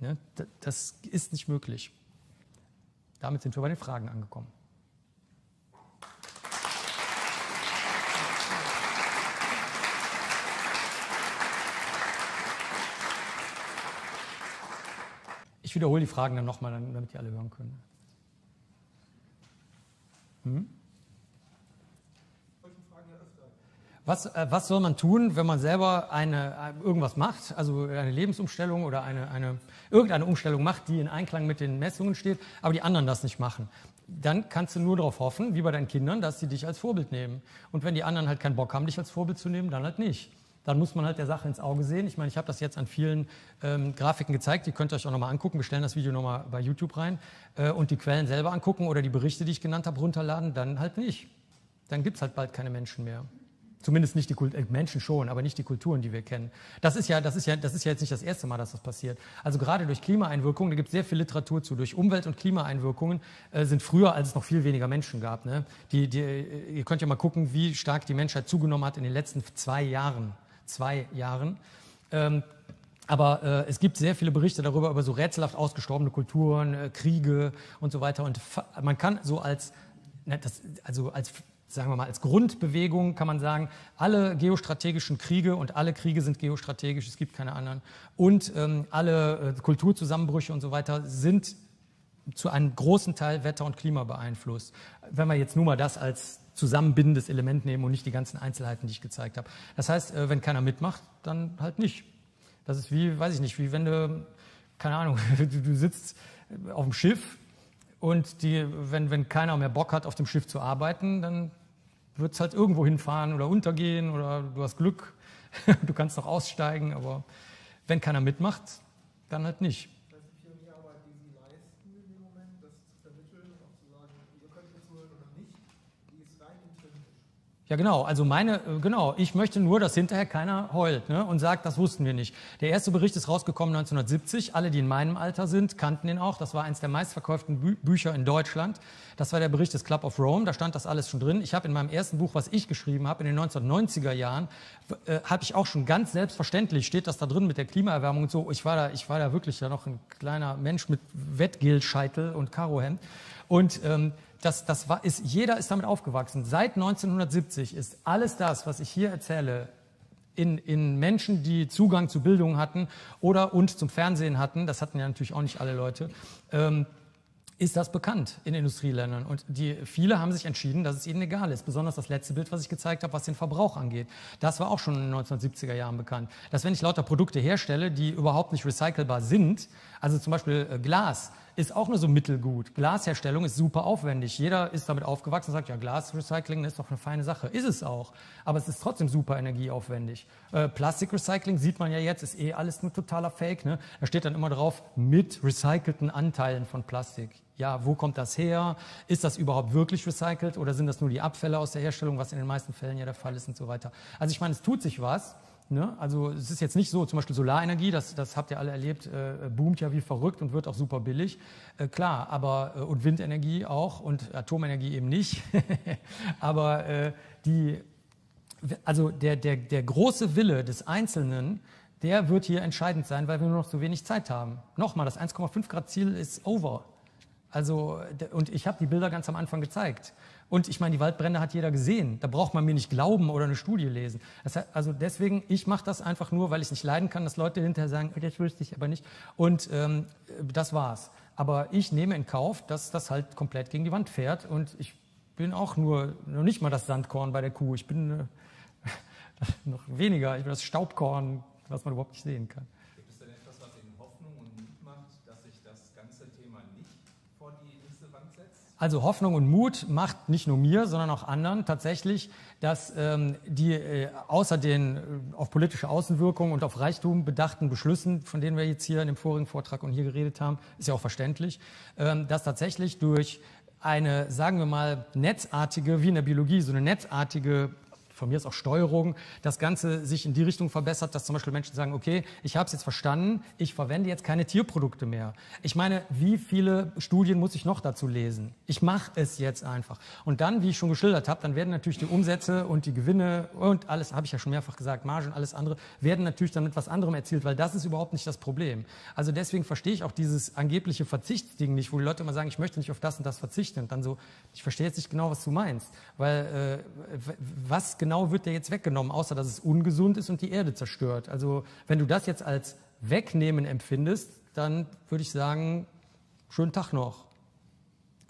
Ne? Das ist nicht möglich. Damit sind wir bei den Fragen angekommen. Ich wiederhole die Fragen dann nochmal, damit die alle hören können. Hm? Was, äh, was soll man tun, wenn man selber eine, irgendwas macht, also eine Lebensumstellung oder eine, eine, irgendeine Umstellung macht, die in Einklang mit den Messungen steht, aber die anderen das nicht machen? Dann kannst du nur darauf hoffen, wie bei deinen Kindern, dass sie dich als Vorbild nehmen. Und wenn die anderen halt keinen Bock haben, dich als Vorbild zu nehmen, dann halt nicht. Dann muss man halt der Sache ins Auge sehen. Ich meine, ich habe das jetzt an vielen ähm, Grafiken gezeigt. Die könnt ihr euch auch nochmal angucken. Wir stellen das Video nochmal bei YouTube rein. Äh, und die Quellen selber angucken oder die Berichte, die ich genannt habe, runterladen. Dann halt nicht. Dann gibt es halt bald keine Menschen mehr. Zumindest nicht die Kulturen, äh, Menschen schon, aber nicht die Kulturen, die wir kennen. Das ist ja, das ist ja, das ist ja jetzt nicht das erste Mal, dass das passiert. Also gerade durch Klimaeinwirkungen, da gibt es sehr viel Literatur zu, durch Umwelt- und Klimaeinwirkungen äh, sind früher, als es noch viel weniger Menschen gab. Ne? Die, die, ihr könnt ja mal gucken, wie stark die Menschheit zugenommen hat in den letzten zwei Jahren. zwei Jahren. Ähm, aber äh, es gibt sehr viele Berichte darüber, über so rätselhaft ausgestorbene Kulturen, äh, Kriege und so weiter. Und man kann so als, ne, das, also als sagen wir mal, als Grundbewegung kann man sagen, alle geostrategischen Kriege und alle Kriege sind geostrategisch, es gibt keine anderen, und ähm, alle äh, Kulturzusammenbrüche und so weiter sind zu einem großen Teil Wetter und Klima beeinflusst. Wenn wir jetzt nur mal das als zusammenbindendes Element nehmen und nicht die ganzen Einzelheiten, die ich gezeigt habe. Das heißt, äh, wenn keiner mitmacht, dann halt nicht. Das ist wie, weiß ich nicht, wie wenn du, keine Ahnung, du, du sitzt auf dem Schiff und die, wenn, wenn keiner mehr Bock hat, auf dem Schiff zu arbeiten, dann wird es halt irgendwo hinfahren oder untergehen oder du hast Glück, du kannst noch aussteigen, aber wenn keiner mitmacht, dann halt nicht. Das ist ja die Arbeit, die Sie leisten in dem Moment, das zu vermitteln und auch zu sagen, ihr könnt jetzt hören oder nicht, die ist rein intrinsisch. Ja genau, also meine, genau, ich möchte nur, dass hinterher keiner heult, ne, und sagt, das wussten wir nicht. Der erste Bericht ist rausgekommen neunzehnhundertsiebzig, alle, die in meinem Alter sind, kannten ihn auch, das war eines der meistverkauften Bü- Bücher in Deutschland. Das war der Bericht des Club of Rome, da stand das alles schon drin. Ich habe in meinem ersten Buch, was ich geschrieben habe, in den neunzehnhundertneunziger Jahren, äh, habe ich auch schon ganz selbstverständlich, steht das da drin mit der Klimaerwärmung und so, ich war da, ich war da wirklich ja noch ein kleiner Mensch mit Wettgel-Scheitel und Karohemd und ähm, Das, das war, ist, jeder ist damit aufgewachsen. Seit neunzehnhundertsiebzig ist alles das, was ich hier erzähle, in, in Menschen, die Zugang zu Bildung hatten oder und zum Fernsehen hatten, das hatten ja natürlich auch nicht alle Leute, ähm, ist das bekannt in Industrieländern. Und die, viele haben sich entschieden, dass es ihnen egal ist. Besonders das letzte Bild, was ich gezeigt habe, was den Verbrauch angeht. Das war auch schon in den neunzehnhundertsiebziger Jahren bekannt. Dass wenn ich lauter Produkte herstelle, die überhaupt nicht recycelbar sind, also zum Beispiel äh, Glas, ist auch nur so mittelgut. Glasherstellung ist super aufwendig. Jeder ist damit aufgewachsen und sagt, ja, Glasrecycling ist doch eine feine Sache. Ist es auch, aber es ist trotzdem super energieaufwendig. Äh, Plastikrecycling sieht man ja jetzt, ist eh alles nur totaler Fake. Ne? Da steht dann immer drauf, mit recycelten Anteilen von Plastik. Ja, wo kommt das her? Ist das überhaupt wirklich recycelt oder sind das nur die Abfälle aus der Herstellung, was in den meisten Fällen ja der Fall ist und so weiter. Also ich meine, es tut sich was. Ne? Also es ist jetzt nicht so, zum Beispiel Solarenergie, das, das habt ihr alle erlebt, äh, boomt ja wie verrückt und wird auch super billig, äh, klar, aber äh, und Windenergie auch und Atomenergie eben nicht, aber äh, die, also der, der, der große Wille des Einzelnen, der wird hier entscheidend sein, weil wir nur noch so wenig Zeit haben. Nochmal, das eins Komma fünf Grad Ziel ist over. Also, und ich habe die Bilder ganz am Anfang gezeigt. Und ich meine, die Waldbrände hat jeder gesehen. Da braucht man mir nicht glauben oder eine Studie lesen. Das heißt, also deswegen, ich mache das einfach nur, weil ich nicht leiden kann, dass Leute hinterher sagen, das wüsste ich aber nicht. Und ähm, das war's. Aber ich nehme in Kauf, dass das halt komplett gegen die Wand fährt. Und ich bin auch nur, noch nicht mal das Sandkorn bei der Kuh. Ich bin äh, noch weniger. Ich bin das Staubkorn, was man überhaupt nicht sehen kann. Also Hoffnung und Mut macht nicht nur mir, sondern auch anderen tatsächlich, dass ähm, die äh, außer den äh, auf politische Außenwirkungen und auf Reichtum bedachten Beschlüssen, von denen wir jetzt hier in dem vorigen Vortrag und hier geredet haben, ist ja auch verständlich, ähm, dass tatsächlich durch eine, sagen wir mal, netzartige, wie in der Biologie, so eine netzartige, von mir ist auch Steuerung, das Ganze sich in die Richtung verbessert, dass zum Beispiel Menschen sagen, okay, ich habe es jetzt verstanden, ich verwende jetzt keine Tierprodukte mehr. Ich meine, wie viele Studien muss ich noch dazu lesen? Ich mache es jetzt einfach. Und dann, wie ich schon geschildert habe, dann werden natürlich die Umsätze und die Gewinne und alles, habe ich ja schon mehrfach gesagt, Margen, alles andere, werden natürlich dann mit was anderem erzielt, weil das ist überhaupt nicht das Problem. Also deswegen verstehe ich auch dieses angebliche Verzichtsding nicht, wo die Leute immer sagen, ich möchte nicht auf das und das verzichten. Und dann so, ich verstehe jetzt nicht genau, was du meinst. Weil äh, was genau Genau wird der jetzt weggenommen, außer dass es ungesund ist und die Erde zerstört. Also wenn du das jetzt als Wegnehmen empfindest, dann würde ich sagen, schönen Tag noch.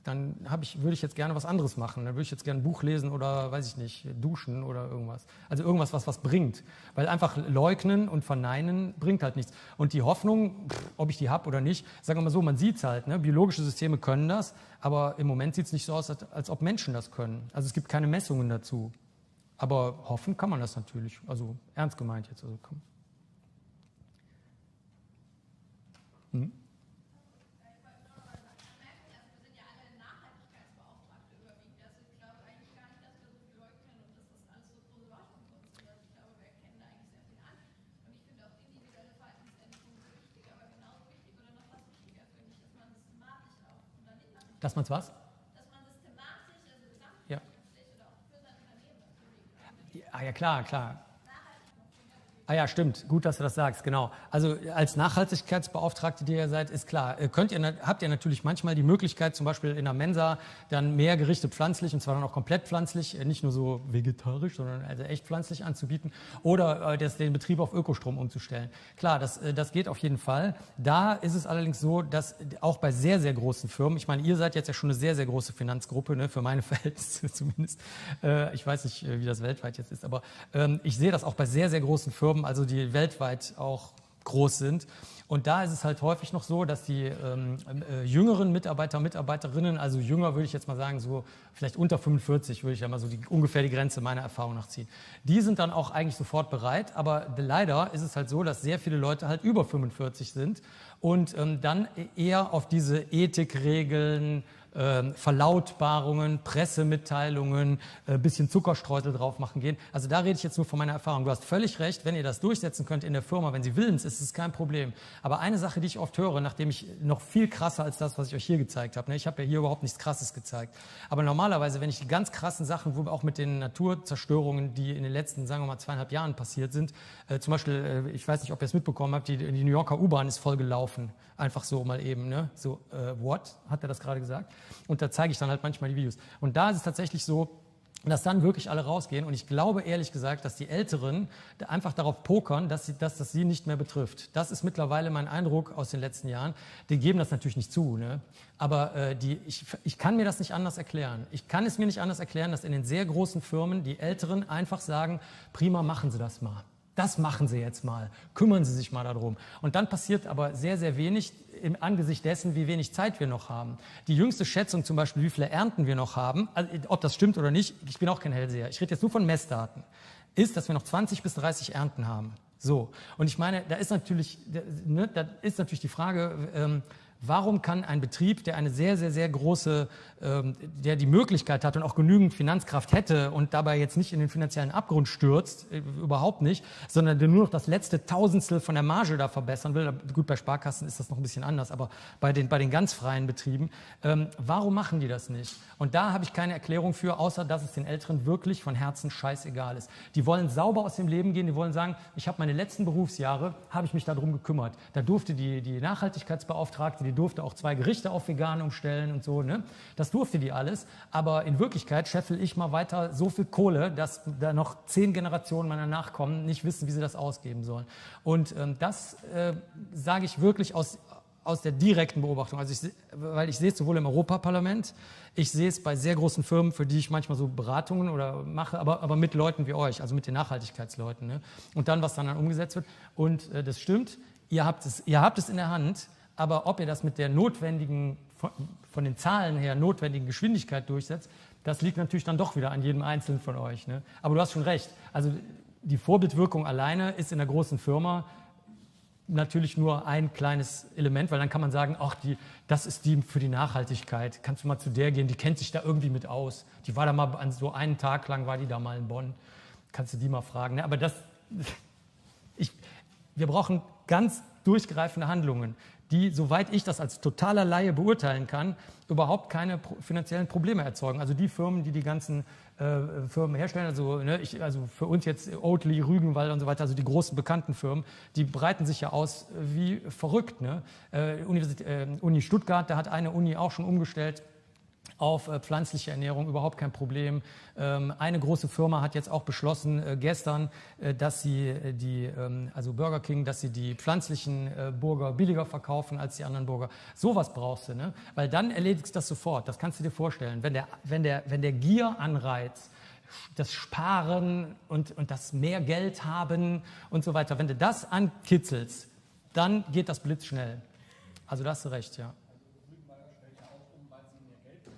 Dann hab ich, würde ich jetzt gerne was anderes machen. Dann würde ich jetzt gerne ein Buch lesen oder, weiß ich nicht, duschen oder irgendwas. Also irgendwas, was was bringt. Weil einfach leugnen und verneinen bringt halt nichts. Und die Hoffnung, pff, ob ich die habe oder nicht, sagen wir mal so, man sieht es halt. Ne? Biologische Systeme können das, aber im Moment sieht es nicht so aus, als, als ob Menschen das können. Also es gibt keine Messungen dazu. Aber hoffen kann man das natürlich, also ernst gemeint jetzt. Also komm. Hm? Dass man's was? Ah ja, klar, klar. Ah ja, stimmt. Gut, dass du das sagst, genau. Also als Nachhaltigkeitsbeauftragte, die ihr seid, ist klar, könnt ihr, habt ihr natürlich manchmal die Möglichkeit, zum Beispiel in der Mensa dann mehr Gerichte pflanzlich, und zwar dann auch komplett pflanzlich, nicht nur so vegetarisch, sondern also echt pflanzlich anzubieten, oder das, den Betrieb auf Ökostrom umzustellen. Klar, das, das geht auf jeden Fall. Da ist es allerdings so, dass auch bei sehr, sehr großen Firmen, ich meine, ihr seid jetzt ja schon eine sehr, sehr große Finanzgruppe, ne, für meine Verhältnisse zumindest. Ich weiß nicht, wie das weltweit jetzt ist, aber ich sehe das auch bei sehr, sehr großen Firmen, also die weltweit auch groß sind. Und da ist es halt häufig noch so, dass die ähm, äh, jüngeren Mitarbeiter, Mitarbeiterinnen, also jünger würde ich jetzt mal sagen, so vielleicht unter fünfundvierzig würde ich ja mal so die, ungefähr die Grenze meiner Erfahrung nachziehen. Die sind dann auch eigentlich sofort bereit, aber leider ist es halt so, dass sehr viele Leute halt über fünfundvierzig sind und ähm, dann eher auf diese Ethikregeln, Ähm, Verlautbarungen, Pressemitteilungen, äh, bisschen Zuckerstreusel drauf machen gehen. Also da rede ich jetzt nur von meiner Erfahrung. Du hast völlig recht, wenn ihr das durchsetzen könnt in der Firma, wenn sie willens ist, ist es kein Problem. Aber eine Sache, die ich oft höre, nachdem ich noch viel krasser als das, was ich euch hier gezeigt habe, ne? Ich habe ja hier überhaupt nichts Krasses gezeigt. Aber normalerweise, wenn ich die ganz krassen Sachen, wo auch mit den Naturzerstörungen, die in den letzten, sagen wir mal, zweieinhalb Jahren passiert sind, äh, zum Beispiel, äh, ich weiß nicht, ob ihr es mitbekommen habt, die, die New Yorker U-Bahn ist voll gelaufen. Einfach so mal eben, ne? So, äh, what? Hat er das gerade gesagt? Und da zeige ich dann halt manchmal die Videos. Und da ist es tatsächlich so, dass dann wirklich alle rausgehen. Und ich glaube ehrlich gesagt, dass die Älteren einfach darauf pokern, dass, sie, dass das sie nicht mehr betrifft. Das ist mittlerweile mein Eindruck aus den letzten Jahren. Die geben das natürlich nicht zu, ne? Aber äh, die, ich, ich kann mir das nicht anders erklären. Ich kann es mir nicht anders erklären, dass in den sehr großen Firmen die Älteren einfach sagen, prima, machen Sie das mal. Das machen Sie jetzt mal, kümmern Sie sich mal darum. Und dann passiert aber sehr, sehr wenig im Angesicht dessen, wie wenig Zeit wir noch haben. Die jüngste Schätzung zum Beispiel, wie viele Ernten wir noch haben, also ob das stimmt oder nicht, ich bin auch kein Hellseher, ich rede jetzt nur von Messdaten, ist, dass wir noch zwanzig bis dreißig Ernten haben. So. Und ich meine, da ist natürlich, ne, da ist natürlich die Frage, ähm, warum kann ein Betrieb, der eine sehr, sehr, sehr große, ähm, der die Möglichkeit hat und auch genügend Finanzkraft hätte und dabei jetzt nicht in den finanziellen Abgrund stürzt, äh, überhaupt nicht, sondern der nur noch das letzte Tausendstel von der Marge da verbessern will, gut, bei Sparkassen ist das noch ein bisschen anders, aber bei den, bei den ganz freien Betrieben, ähm, warum machen die das nicht? Und da habe ich keine Erklärung für, außer dass es den Älteren wirklich von Herzen scheißegal ist. Die wollen sauber aus dem Leben gehen, die wollen sagen, ich habe meine letzten Berufsjahre, habe ich mich darum gekümmert. Da durfte die, die Nachhaltigkeitsbeauftragte, die durfte auch zwei Gerichte auf vegan umstellen und so, ne? Das durfte die alles. Aber in Wirklichkeit scheffel ich mal weiter so viel Kohle, dass da noch zehn Generationen meiner Nachkommen nicht wissen, wie sie das ausgeben sollen. Und ähm, das äh, sage ich wirklich aus, aus der direkten Beobachtung. Also ich, weil ich sehe es sowohl im Europaparlament, ich sehe es bei sehr großen Firmen, für die ich manchmal so Beratungen oder mache, aber, aber mit Leuten wie euch, also mit den Nachhaltigkeitsleuten, ne? Und dann, was dann, dann umgesetzt wird. Und äh, das stimmt, ihr habt es, ihr habt es in der Hand. Aber ob ihr das mit der notwendigen, von den Zahlen her notwendigen Geschwindigkeit durchsetzt, das liegt natürlich dann doch wieder an jedem Einzelnen von euch, ne? Aber du hast schon recht. Also die Vorbildwirkung alleine ist in der großen Firma natürlich nur ein kleines Element, weil dann kann man sagen, ach, die, das ist die für die Nachhaltigkeit. Kannst du mal zu der gehen, die kennt sich da irgendwie mit aus. Die war da mal, an so einen Tag lang war die da mal in Bonn. Kannst du die mal fragen, ne? Aber das, ich, wir brauchen ganz durchgreifende Handlungen, die, soweit ich das als totaler Laie beurteilen kann, überhaupt keine finanziellen Probleme erzeugen. Also die Firmen, die die ganzen äh, Firmen herstellen, also, ne, ich, also für uns jetzt Oatly, Rügenwald und so weiter, also die großen bekannten Firmen, die breiten sich ja aus wie verrückt, ne? Äh, Universität, äh, Uni Stuttgart, da hat eine Uni auch schon umgestellt auf äh, pflanzliche Ernährung, überhaupt kein Problem. Ähm, eine große Firma hat jetzt auch beschlossen äh, gestern, äh, dass sie äh, die, ähm, also Burger King, dass sie die pflanzlichen äh, Burger billiger verkaufen als die anderen Burger. Sowas brauchst du, ne? Weil dann erledigst du das sofort. Das kannst du dir vorstellen. Wenn der, wenn der, wenn der Gieranreiz, das Sparen und, und das mehr Geld haben und so weiter, wenn du das ankitzelst, dann geht das blitzschnell. Also da hast du recht, ja.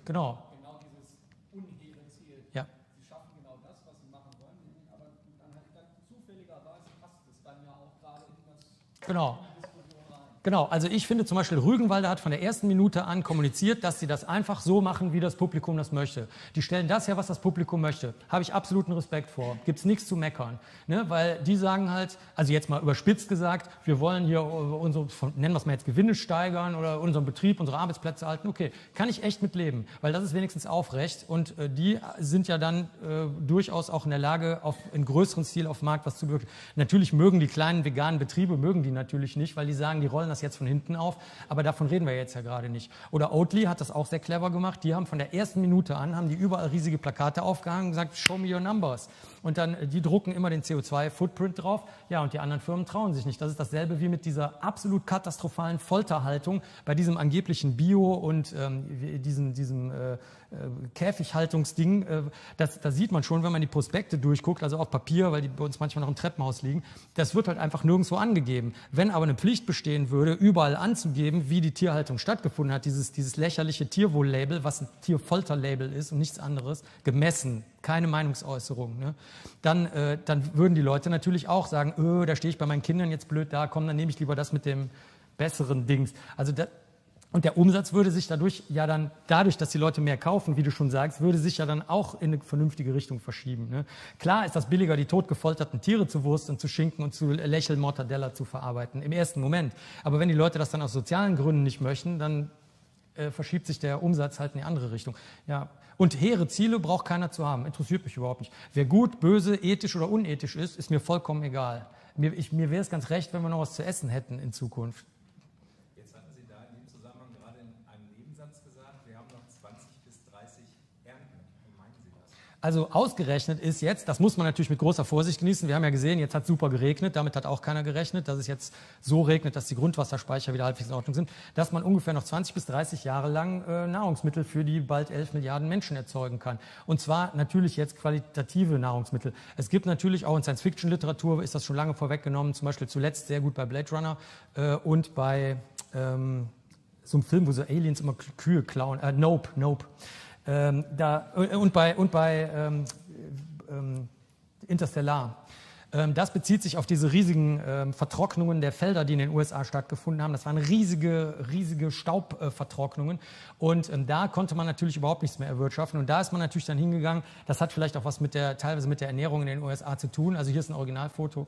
Genau. Genau dieses unhehre Ziel. Ja. Sie schaffen genau das, was sie machen wollen, aber dann halt dann zufälligerweise passt es dann ja auch gerade in das. Genau. Genau, also ich finde zum Beispiel, Rügenwalder hat von der ersten Minute an kommuniziert, dass sie das einfach so machen, wie das Publikum das möchte. Die stellen das her, was das Publikum möchte. Habe ich absoluten Respekt vor. Gibt es nichts zu meckern. Ne? Weil die sagen halt, also jetzt mal überspitzt gesagt, wir wollen hier unsere, nennen wir es mal jetzt, Gewinne steigern oder unseren Betrieb, unsere Arbeitsplätze halten. Okay, kann ich echt mitleben, weil das ist wenigstens aufrecht. Und äh, die sind ja dann äh, durchaus auch in der Lage, auf, in größeren Stil auf dem Markt was zu bewirken. Natürlich mögen die kleinen veganen Betriebe, mögen die natürlich nicht, weil die sagen, die rollen das jetzt von hinten auf, aber davon reden wir jetzt ja gerade nicht. Oder Oatly hat das auch sehr clever gemacht, die haben von der ersten Minute an, haben die überall riesige Plakate aufgehangen und gesagt, show me your numbers. Und dann, die drucken immer den C O zwei Footprint drauf, ja, und die anderen Firmen trauen sich nicht. Das ist dasselbe wie mit dieser absolut katastrophalen Folterhaltung bei diesem angeblichen Bio und ähm, diesem, diesem äh, Käfighaltungsding. Äh, das, das sieht man schon, wenn man die Prospekte durchguckt, also auf Papier, weil die bei uns manchmal noch im Treppenhaus liegen. Das wird halt einfach nirgendwo angegeben. Wenn aber eine Pflicht bestehen würde, überall anzugeben, wie die Tierhaltung stattgefunden hat, dieses, dieses lächerliche Tierwohl-Label, was ein Tierfolterlabel ist und nichts anderes, gemessen. Keine Meinungsäußerung, ne? Dann, äh, dann würden die Leute natürlich auch sagen, öh, da stehe ich bei meinen Kindern jetzt blöd da, komm, dann nehme ich lieber das mit dem besseren Dings. Also da, und der Umsatz würde sich dadurch, ja dann, dadurch, dass die Leute mehr kaufen, wie du schon sagst, würde sich ja dann auch in eine vernünftige Richtung verschieben, ne? Klar ist das billiger, die totgefolterten Tiere zu Wurst und zu Schinken und zu Lächel Mortadella zu verarbeiten, im ersten Moment. Aber wenn die Leute das dann aus sozialen Gründen nicht möchten, dann äh, verschiebt sich der Umsatz halt in die andere Richtung. Ja. Und hehre Ziele braucht keiner zu haben, interessiert mich überhaupt nicht. Wer gut, böse, ethisch oder unethisch ist, ist mir vollkommen egal. Mir, ich, mir wäre es ganz recht, wenn wir noch was zu essen hätten in Zukunft. Jetzt hatten Sie da in dem Zusammenhang gerade in einem Nebensatz gesagt, wir haben noch zwanzig bis dreißig Ernten. Wie meinen Sie das? Also ausgerechnet ist jetzt, das muss man natürlich mit großer Vorsicht genießen, wir haben ja gesehen, jetzt hat es super geregnet, damit hat auch keiner gerechnet, dass es jetzt so regnet, dass die Grundwasserspeicher wieder halbwegs in Ordnung sind, dass man ungefähr noch zwanzig bis dreißig Jahre lang äh, Nahrungsmittel für die bald elf Milliarden Menschen erzeugen kann. Und zwar natürlich jetzt qualitative Nahrungsmittel. Es gibt natürlich auch in Science-Fiction-Literatur, ist das schon lange vorweggenommen, zum Beispiel zuletzt sehr gut bei Blade Runner äh, und bei ähm, so einem Film, wo so Aliens immer Kühe klauen, äh, Nope, Nope. Ähm, da, und bei, und bei ähm, ähm, Interstellar. Ähm, das bezieht sich auf diese riesigen ähm, Vertrocknungen der Felder, die in den U S A stattgefunden haben. Das waren riesige, riesige Staubvertrocknungen. Äh, und ähm, da konnte man natürlich überhaupt nichts mehr erwirtschaften. Und da ist man natürlich dann hingegangen. Das hat vielleicht auch was mit der, teilweise mit der Ernährung in den U S A zu tun. Also hier ist ein Originalfoto.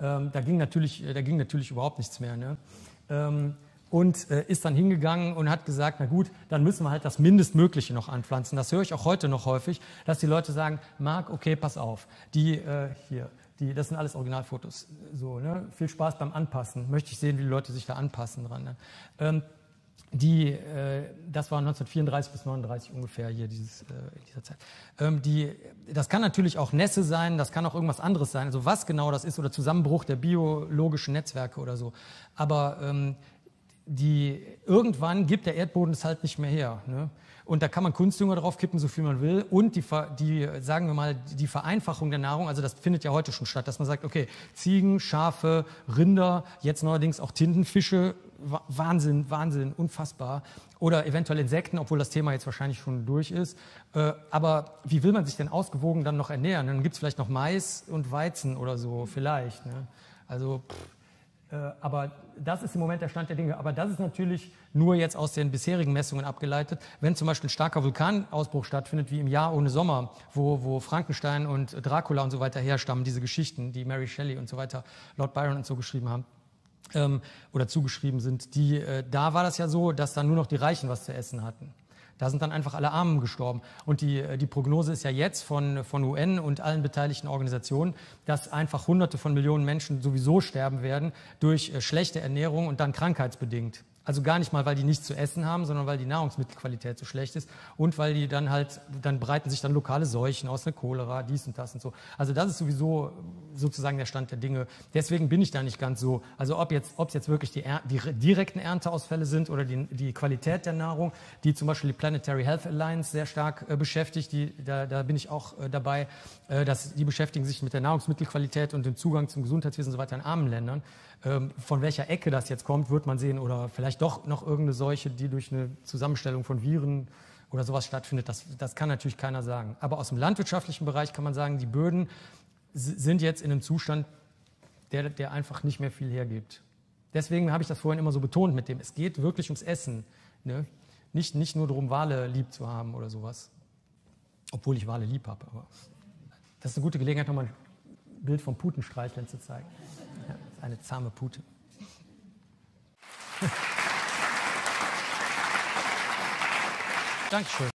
Ähm, da ging natürlich, da ging natürlich überhaupt nichts mehr, ne? Ähm, Und äh, ist dann hingegangen und hat gesagt, na gut, dann müssen wir halt das Mindestmögliche noch anpflanzen. Das höre ich auch heute noch häufig, dass die Leute sagen, Marc, okay, pass auf, die äh, hier, die, das sind alles Originalfotos. So, ne? Viel Spaß beim Anpassen. Möchte ich sehen, wie die Leute sich da anpassen dran, ne? Ähm, die, äh, das war neunzehnhundertvierunddreißig bis neununddreißig ungefähr hier dieses, äh, in dieser Zeit. Ähm, die, das kann natürlich auch Nässe sein, das kann auch irgendwas anderes sein. Also was genau das ist oder Zusammenbruch der biologischen Netzwerke oder so. Aber ähm, Die, irgendwann gibt der Erdboden es halt nicht mehr her, ne? Und da kann man Kunstdünger drauf kippen, so viel man will. Und die, die, sagen wir mal, die Vereinfachung der Nahrung, also das findet ja heute schon statt, dass man sagt, okay, Ziegen, Schafe, Rinder, jetzt neuerdings auch Tintenfische, Wahnsinn, Wahnsinn, unfassbar. Oder eventuell Insekten, obwohl das Thema jetzt wahrscheinlich schon durch ist. Aber wie will man sich denn ausgewogen dann noch ernähren? Dann gibt es vielleicht noch Mais und Weizen oder so, vielleicht, ne? Also... Pff. Aber das ist im Moment der Stand der Dinge. Aber das ist natürlich nur jetzt aus den bisherigen Messungen abgeleitet. Wenn zum Beispiel ein starker Vulkanausbruch stattfindet, wie im Jahr ohne Sommer, wo, wo Frankenstein und Dracula und so weiter herstammen, diese Geschichten, die Mary Shelley und so weiter, Lord Byron und so geschrieben haben, ähm, oder zugeschrieben sind, die, äh, da war das ja so, dass dann nur noch die Reichen was zu essen hatten. Da sind dann einfach alle Armen gestorben. Und die, die Prognose ist ja jetzt von, von U N und allen beteiligten Organisationen, dass einfach Hunderte von Millionen Menschen sowieso sterben werden durch schlechte Ernährung und dann krankheitsbedingt. Also gar nicht mal, weil die nichts zu essen haben, sondern weil die Nahrungsmittelqualität so schlecht ist und weil die dann halt, dann breiten sich dann lokale Seuchen aus, eine Cholera, dies und das und so. Also das ist sowieso sozusagen der Stand der Dinge. Deswegen bin ich da nicht ganz so. Also ob jetzt, ob es jetzt wirklich die, er, die direkten Ernteausfälle sind oder die, die Qualität der Nahrung, die zum Beispiel die Planetary Health Alliance sehr stark äh, beschäftigt, die, da, da bin ich auch äh, dabei, äh, dass die beschäftigen sich mit der Nahrungsmittelqualität und dem Zugang zum Gesundheitswesen und so weiter in armen Ländern. Ähm, von welcher Ecke das jetzt kommt, wird man sehen, oder vielleicht doch Doch noch irgendeine Seuche, die durch eine Zusammenstellung von Viren oder sowas stattfindet, das, das kann natürlich keiner sagen. Aber aus dem landwirtschaftlichen Bereich kann man sagen, die Böden sind jetzt in einem Zustand, der, der einfach nicht mehr viel hergibt. Deswegen habe ich das vorhin immer so betont mit dem, es geht wirklich ums Essen. Ne? Nicht, nicht nur darum, Wale lieb zu haben oder sowas. Obwohl ich Wale lieb habe. Aber das ist eine gute Gelegenheit, nochmal ein Bild vom Putenstreicheln zu zeigen. Ja, das ist eine zahme Pute. Dankeschön.